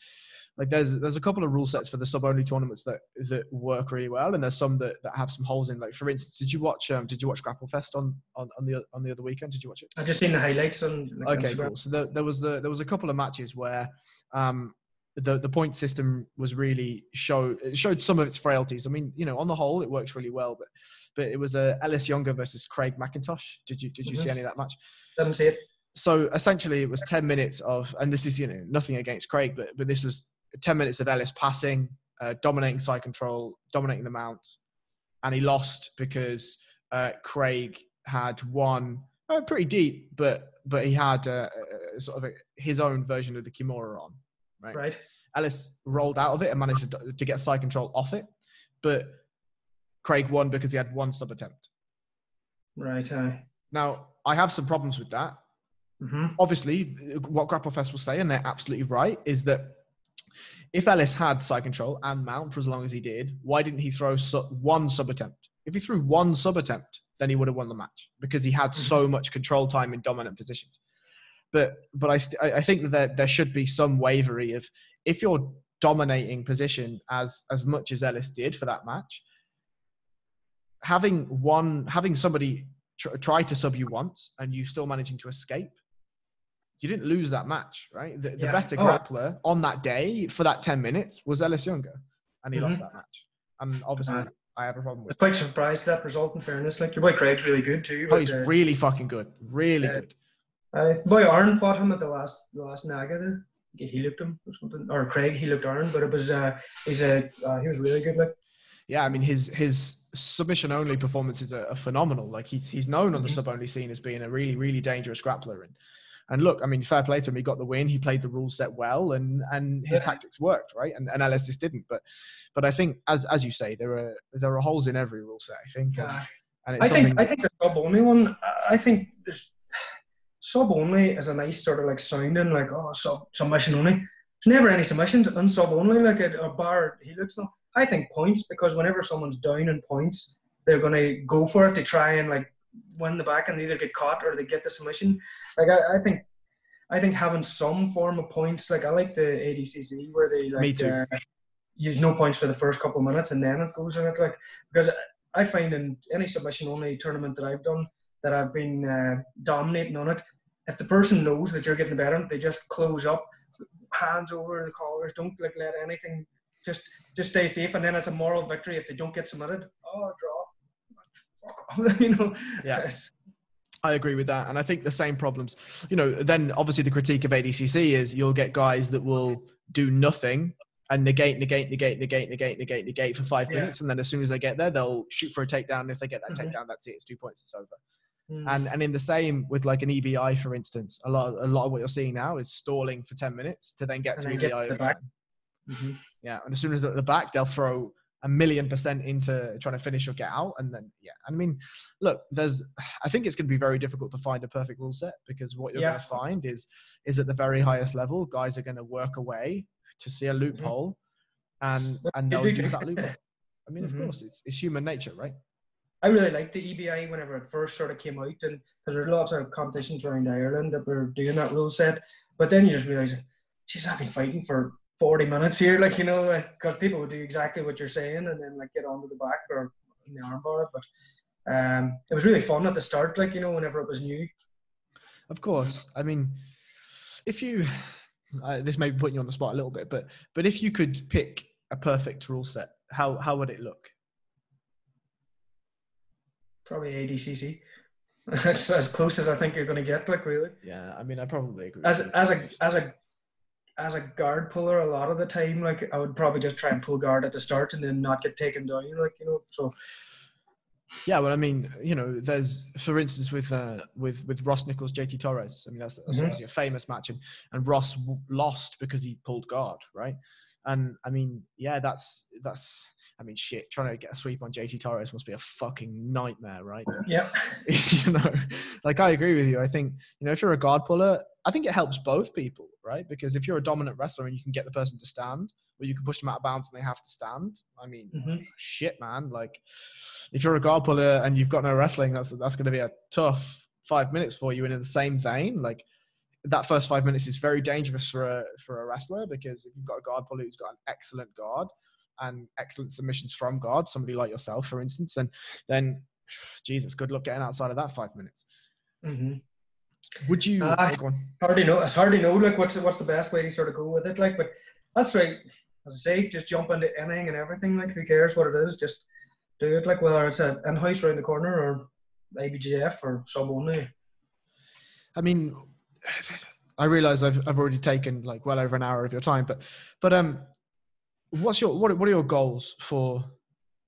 Like there's there's a couple of rule sets for the sub only tournaments that that work really well, and there's some that, that have some holes in. Like for instance, did you watch um did you watch Grapplefest on, on on the on the other weekend? Did you watch it? I just seen the highlights on. Like, okay, Instagram. Cool. So there, there was the, there was a couple of matches where um the the point system was really show it showed some of its frailties. I mean, you know, on the whole, it works really well, but but it was a uh, Ellis Younger versus Craig McIntosh. Did you did you mm-hmm. see any of that match? Didn't see it. So essentially, it was ten minutes of, and this is you know nothing against Craig, but but this was. ten minutes of Ellis passing, uh, dominating side control, dominating the mount. And he lost because uh, Craig had one uh, pretty deep, but but he had uh, uh, sort of a, his own version of the Kimura on. Right? right. Ellis rolled out of it and managed to, to get side control off it. But Craig won because he had one sub attempt. Right. Uh... Now, I have some problems with that. Mm-hmm. Obviously, what Grapplefest will say, and they're absolutely right, is that if Ellis had side control and mount for as long as he did, why didn't he throw su- one sub attempt? If he threw one sub attempt, then he would have won the match because he had so much control time in dominant positions. But but I st- I think that there, there should be some wavery of if you're dominating position as as much as Ellis did for that match, having one having somebody tr- try to sub you once and you still managing to escape. You didn't lose that match, right? The, the yeah. better grappler oh. on that day for that ten minutes was Ellis Younger, and he mm-hmm. lost that match. And obviously, uh, I have a problem with. I'm quite surprised that result. In fairness, like your boy Craig's really good too. Oh, but, he's uh, really fucking good, really uh, good. Uh, boy Aaron fought him at the last, the last Naga there. He looked him or something, or Craig he looked Aaron, but it was uh, he's a uh, he was really good. Like, yeah, I mean his his. submission only performances are, are phenomenal. Like he's he's known on the sub only scene as being a really really dangerous grappler, and and look, I mean, fair play to him. He got the win. He played the rule set well, and and his yeah. tactics worked, right? And and Ellis just didn't. But but I think as as you say, there are there are holes in every rule set. I think. Yeah. Um, and it's I think I think the sub only one. I think there's sub only is a nice sort of like sounding like oh sub submission only. There's never any submissions on sub only like a, a bar. He looks not. I think points, because whenever someone's down in points, they're going to go for it to try and like win the back and either get caught or they get the submission. Like I, I think, I think having some form of points, like I like the A D C C where they like Me too. Uh, use no points for the first couple of minutes and then it goes in it. Like because I find in any submission only tournament that I've done that I've been uh, dominating on it, if the person knows that you're getting better, they just close up, hands over the collars, don't like let anything. Just just stay safe, and then it's a moral victory if they don't get submitted. Oh, draw. You know? Yeah. I agree with that. And I think the same problems, you know, then obviously the critique of A D C C is you'll get guys that will do nothing and negate, negate, negate, negate, negate, negate, negate for five yeah. minutes. And then as soon as they get there, they'll shoot for a takedown. And if they get that mm-hmm. takedown, that's it. It's two points. It's over. Mm. And and in the same with like an E B I, for instance, a lot, a lot of what you're seeing now is stalling for ten minutes to then get and to then E B I. Get the mm-hmm. Yeah. And as soon as they're at the back, they'll throw a million percent into trying to finish or get out. And then, yeah, I mean, look, there's, I think it's going to be very difficult to find a perfect rule set, because what you're yeah. going to find is, is at the very highest level, guys are going to work away to see a loophole and, and they'll use that loophole. I mean, mm-hmm. of course, it's, it's human nature, right? I really liked the E B I whenever it first sort of came out, and because there's lots of competitions around Ireland that were doing that rule set. But then you just realize, geez, I've been fighting for forty minutes here, like, you know, because like, people would do exactly what you're saying and then like get onto the back or in the armbar. But um, it was really fun at the start, like, you know, whenever it was new. Of course. I mean, if you, uh, this may be putting you on the spot a little bit, but but if you could pick a perfect rule set, how how would it look? Probably A D C C. That's as close as I think you're going to get, like, really. Yeah, I mean, I probably agree. As as a as a As a guard puller, a lot of the time, like, I would probably just try and pull guard at the start and then not get taken down, like, you know, so. Yeah, well, I mean, you know, there's, for instance, with uh, with with Ross Nichols, J T Torres, I mean, that's, that's mm-hmm. a famous match, and, and Ross w- lost because he pulled guard, right? And, I mean, yeah, that's, that's, I mean, shit, trying to get a sweep on J T Torres must be a fucking nightmare, right? Yeah. You know, like, I agree with you. I think, you know, if you're a guard puller, I think it helps both people, right? Because if you're a dominant wrestler and you can get the person to stand, or you can push them out of bounds and they have to stand, I mean, mm-hmm. shit, man. Like, if you're a guard puller and you've got no wrestling, that's that's going to be a tough five minutes for you. And in the same vein, like, that first five minutes is very dangerous for a for a wrestler, because if you've got a guard puller who's got an excellent guard and excellent submissions from guard, somebody like yourself, for instance, and then, Jesus, good luck getting outside of that five minutes. Mm-hmm. Would you? Uh, hardly know. It's hard to know. Like, what's what's the best way to sort of go with it? Like, but that's right. As I say, just jump into anything and everything. Like, who cares what it is? Just do it. Like, whether it's an in-house around the corner or I B J J F or sub only. I mean, I realise I've I've already taken like well over an hour of your time, but but um, what's your what what are your goals for?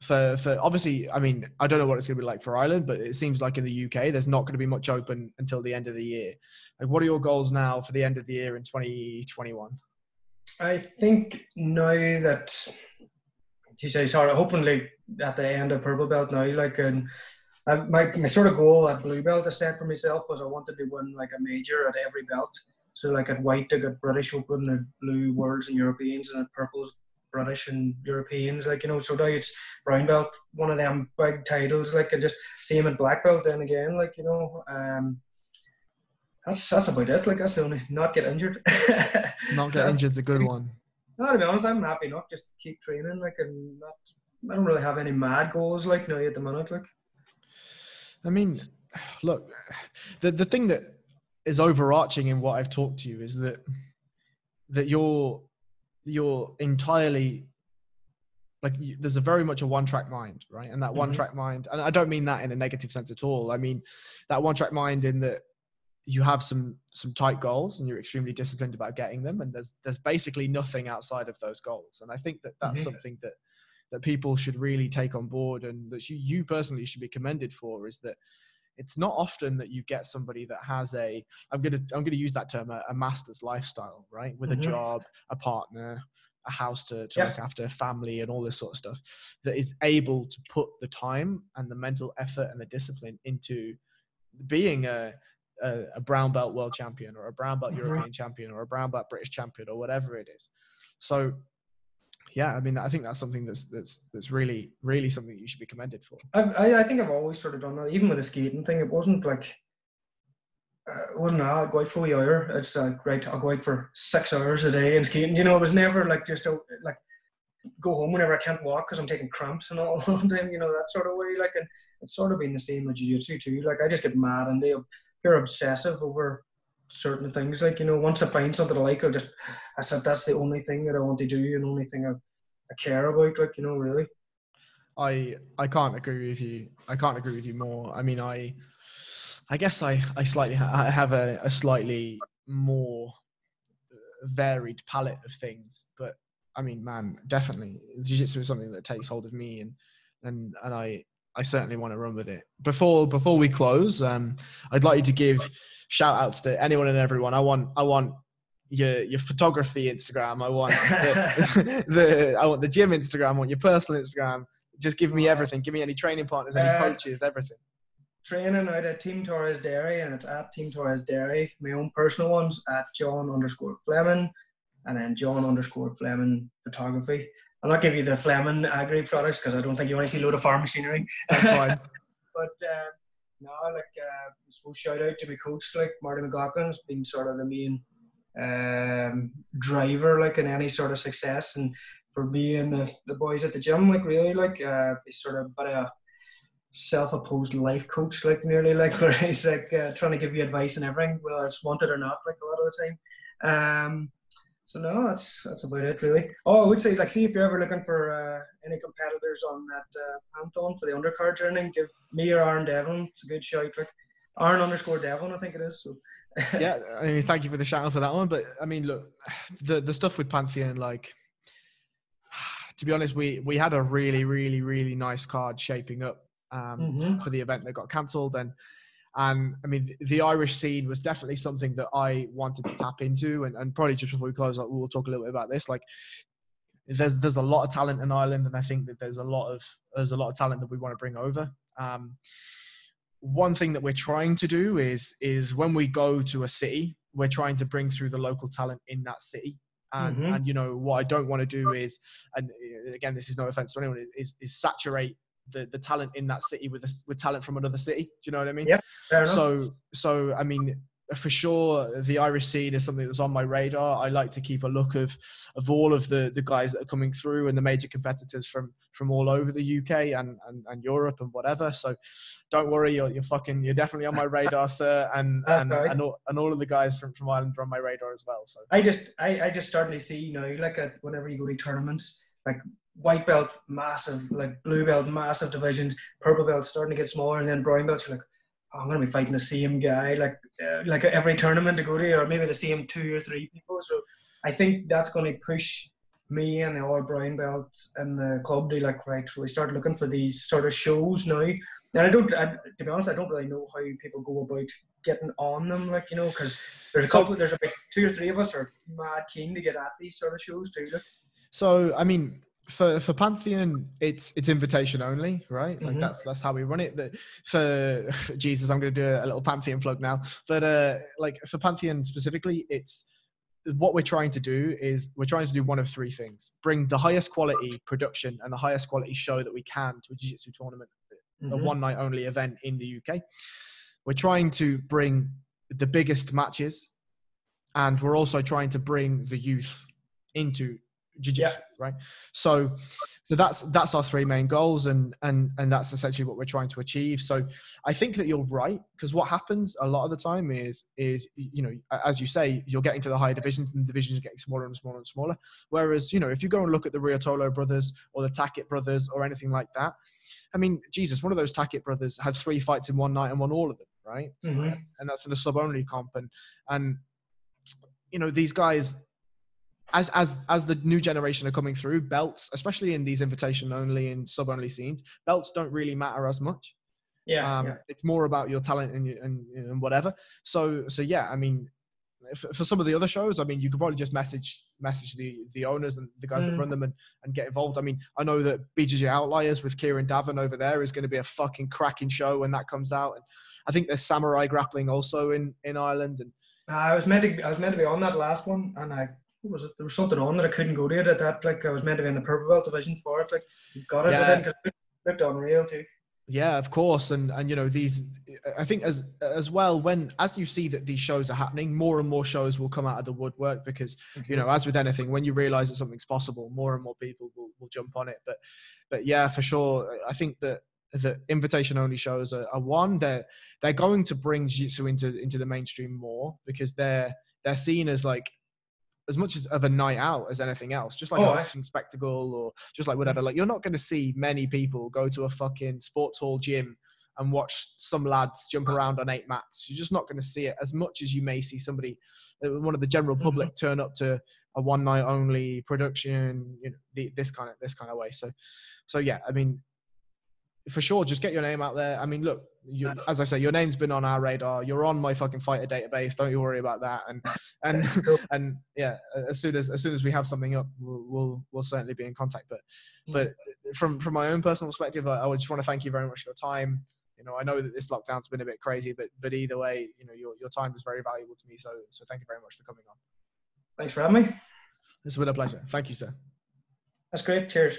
For for obviously, I mean, I don't know what it's going to be like for Ireland, but it seems like in the U K, there's not going to be much open until the end of the year. Like, what are your goals now for the end of the year in twenty twenty-one? I think now that, geez, sorry, hopefully at the end of Purple Belt now, like, and I, my, my sort of goal at Blue Belt I set for myself was I wanted to win like a major at every belt. So like at White, I got British Open, at Blue Worlds and Europeans, and at Purple's British and Europeans, like, you know, so now it's brown belt, one of them big titles, like, and just see him at black belt then again, like, you know, um, that's that's about it, like, that's the only, not get injured. Not get injured's a good one. No, to be honest, I'm happy enough, just keep training, like, and not, I don't really have any mad goals, like, now at the minute, like. I mean, look, the the thing that is overarching in what I've talked to you is that that you're, you're entirely like you, there's a very much a one-track mind, right? And that mm-hmm. one-track mind, and I don't mean that in a negative sense at all. I mean that one-track mind in that you have some some tight goals and you're extremely disciplined about getting them, and there's there's basically nothing outside of those goals. And I think that that's mm-hmm. something that that people should really take on board, and that you, you personally should be commended for, is that it's not often that you get somebody that has a, I'm going to, I'm going to use that term, a, a master's lifestyle, right? With mm-hmm. a job, a partner, a house to, to yeah. look after, family, and all this sort of stuff, that is able to put the time and the mental effort and the discipline into being a, a, a brown belt world champion, or a brown belt mm-hmm. European champion, or a brown belt British champion, or whatever it is. So yeah, I mean, I think that's something that's that's that's really, really something that you should be commended for. I've, I I think I've always sort of done that, even with the skating thing. It wasn't like, uh, it wasn't, ah, I'll go out for a wee hour. It's like, right, I'll go out for six hours a day and skating. You know, it was never like just a, like go home whenever I can't walk because I'm taking cramps and all of them, you know, that sort of way. Like, and it's sort of been the same with jiu-jitsu too. Like, I just get mad and they, they're obsessive over certain things, like, you know, once I find something I like, I'll just, I said, that's the only thing that I want to do and only thing I, I care about, like, you know, really. I I can't agree with you. I can't agree with you more. I mean, I I guess I, I slightly ha- I have a, a slightly more varied palette of things, but I mean, man, definitely jiu-jitsu is something that takes hold of me, and and and I I certainly want to run with it. Before before we close, um, I'd like you to give shout outs to anyone and everyone. I want I want your your photography Instagram. I want the, the I want the gym Instagram. I want your personal Instagram. Just give me everything. Give me any training partners, any coaches, everything. Training out at Team Torres Derry, and it's at Team Torres Derry. My own personal one's at John underscore Fleming, and then John underscore Fleming Photography. I'll not give you the Fleming agri products because I don't think you want to see a load of farm machinery. That's fine. But uh, no, like uh, I suppose shout out to my coach, like Marty McLaughlin, has been sort of the main um, driver, like in any sort of success, and for me and the, the boys at the gym, like really, like uh, he's sort of but a self-opposed life coach, like nearly, like where he's like uh, trying to give you advice and everything, whether it's wanted or not, like a lot of the time. Um, so no, that's that's about it really. Oh, I would say like see if you're ever looking for uh, any competitors on that uh, Pantheon for the undercard journey, give me or Aaron Devon. It's a good shout, like Aaron underscore Devon, I think it is. So. Yeah, I mean, thank you for the shout out for that one. But I mean, look, the the stuff with Pantheon, like. To be honest, we, we had a really, really, really nice card shaping up um, mm-hmm. for the event that got cancelled. And, and I mean, the, the Irish scene was definitely something that I wanted to tap into. And, and probably just before we close, like, we'll talk a little bit about this. Like, there's there's a lot of talent in Ireland, and I think that there's a lot of there's a lot of talent that we want to bring over. Um, one thing that we're trying to do is is when we go to a city, we're trying to bring through the local talent in that city. And, mm-hmm. and, you know, what I don't want to do is, and again, this is no offense to anyone, is, is saturate the, the talent in that city with, a, with talent from another city. Do you know what I mean? Yeah, fair enough. So, so, I mean, for sure, the Irish scene is something that's on my radar. I like to keep a look of, of all of the, the guys that are coming through and the major competitors from, from all over the U K and, and, and Europe and whatever. So don't worry, you're, you're fucking, you're definitely on my radar, sir. And, and, and, all, and all of the guys from, from Ireland are on my radar as well. So I just, I, I just started to see, you know, like a, whenever you go to tournaments, like white belt, massive, like blue belt, massive divisions, purple belt starting to get smaller, and then brown belts, you're like, I'm going to be fighting the same guy, like uh, like every tournament to go to, or maybe the same two or three people. So I think that's going to push me and our brown belts and the club to like, right, we start looking for these sort of shows now. And I don't, I, to be honest, I don't really know how people go about getting on them, like, you know, because there's a couple, there's about two or three of us are mad keen to get at these sort of shows too. Like. So, I mean... For for Pantheon, it's it's invitation only, right? Like mm-hmm. that's that's how we run it. That for, for Jesus, I'm going to do a, a little Pantheon plug now. But uh, like for Pantheon specifically, it's what we're trying to do is we're trying to do one of three things: bring the highest quality production and the highest quality show that we can to a jiu-jitsu tournament, mm-hmm. a one night only event in the U K. We're trying to bring the biggest matches, and we're also trying to bring the youth into jiu-jitsu, yeah. Right? So, so that's that's our three main goals, and and and that's essentially what we're trying to achieve. So, I think that you're right, because what happens a lot of the time is is you know, as you say, you're getting to the higher divisions, and the divisions are getting smaller and smaller and smaller. Whereas, you know, if you go and look at the Riotolo brothers or the Tackett brothers or anything like that, I mean, Jesus, one of those Tackett brothers had three fights in one night and won all of them, right? Mm-hmm. And that's in the sub-only comp, and and you know, these guys. As as as the new generation are coming through, belts, especially in these invitation-only and sub-only scenes, belts don't really matter as much. Yeah, um, yeah. It's more about your talent and and, and whatever. So so yeah, I mean, for, for some of the other shows, I mean, you could probably just message message the, the owners and the guys mm. that run them and, and get involved. I mean, I know that B J J Outliers with Kieran Davin over there is going to be a fucking cracking show when that comes out. And I think there's Samurai Grappling also in, in Ireland. And uh, I was meant to I was meant to be on that last one, and I. Was it? There was something on that I couldn't go to it at that. Like I was meant to be in the purple belt division for it. Like got it, yeah. But then because it looked unreal too. Yeah, of course, and and you know these. I think as as well when as you see that these shows are happening, more and more shows will come out of the woodwork because you know as with anything, when you realise that something's possible, more and more people will will jump on it. But but yeah, for sure, I think that. The invitation-only shows are, are one that they're, they're going to bring jiu-jitsu into into the mainstream more because they're they're seen as like as much as of a night out as anything else, just like oh, an action spectacle or just like whatever. Like you're not going to see many people go to a fucking sports hall gym and watch some lads jump around on eight mats. You're just not going to see it as much as you may see somebody, one of the general public, mm-hmm. turn up to a one night only production, you know, the, this kind of this kind of way. So, so yeah, I mean, for sure, just get your name out there. I mean, look, you, as I say, your name's been on our radar. You're on my fucking fighter database. Don't you worry about that. And and and yeah, as soon as as soon as we have something up, we'll we'll, we'll certainly be in contact. But but from from my own personal perspective, I, I would just want to thank you very much for your time. You know, I know that this lockdown's been a bit crazy, but but either way, you know, your your time is very valuable to me. So so thank you very much for coming on. Thanks for having me. It's been a pleasure. Thank you, sir. That's great. Cheers.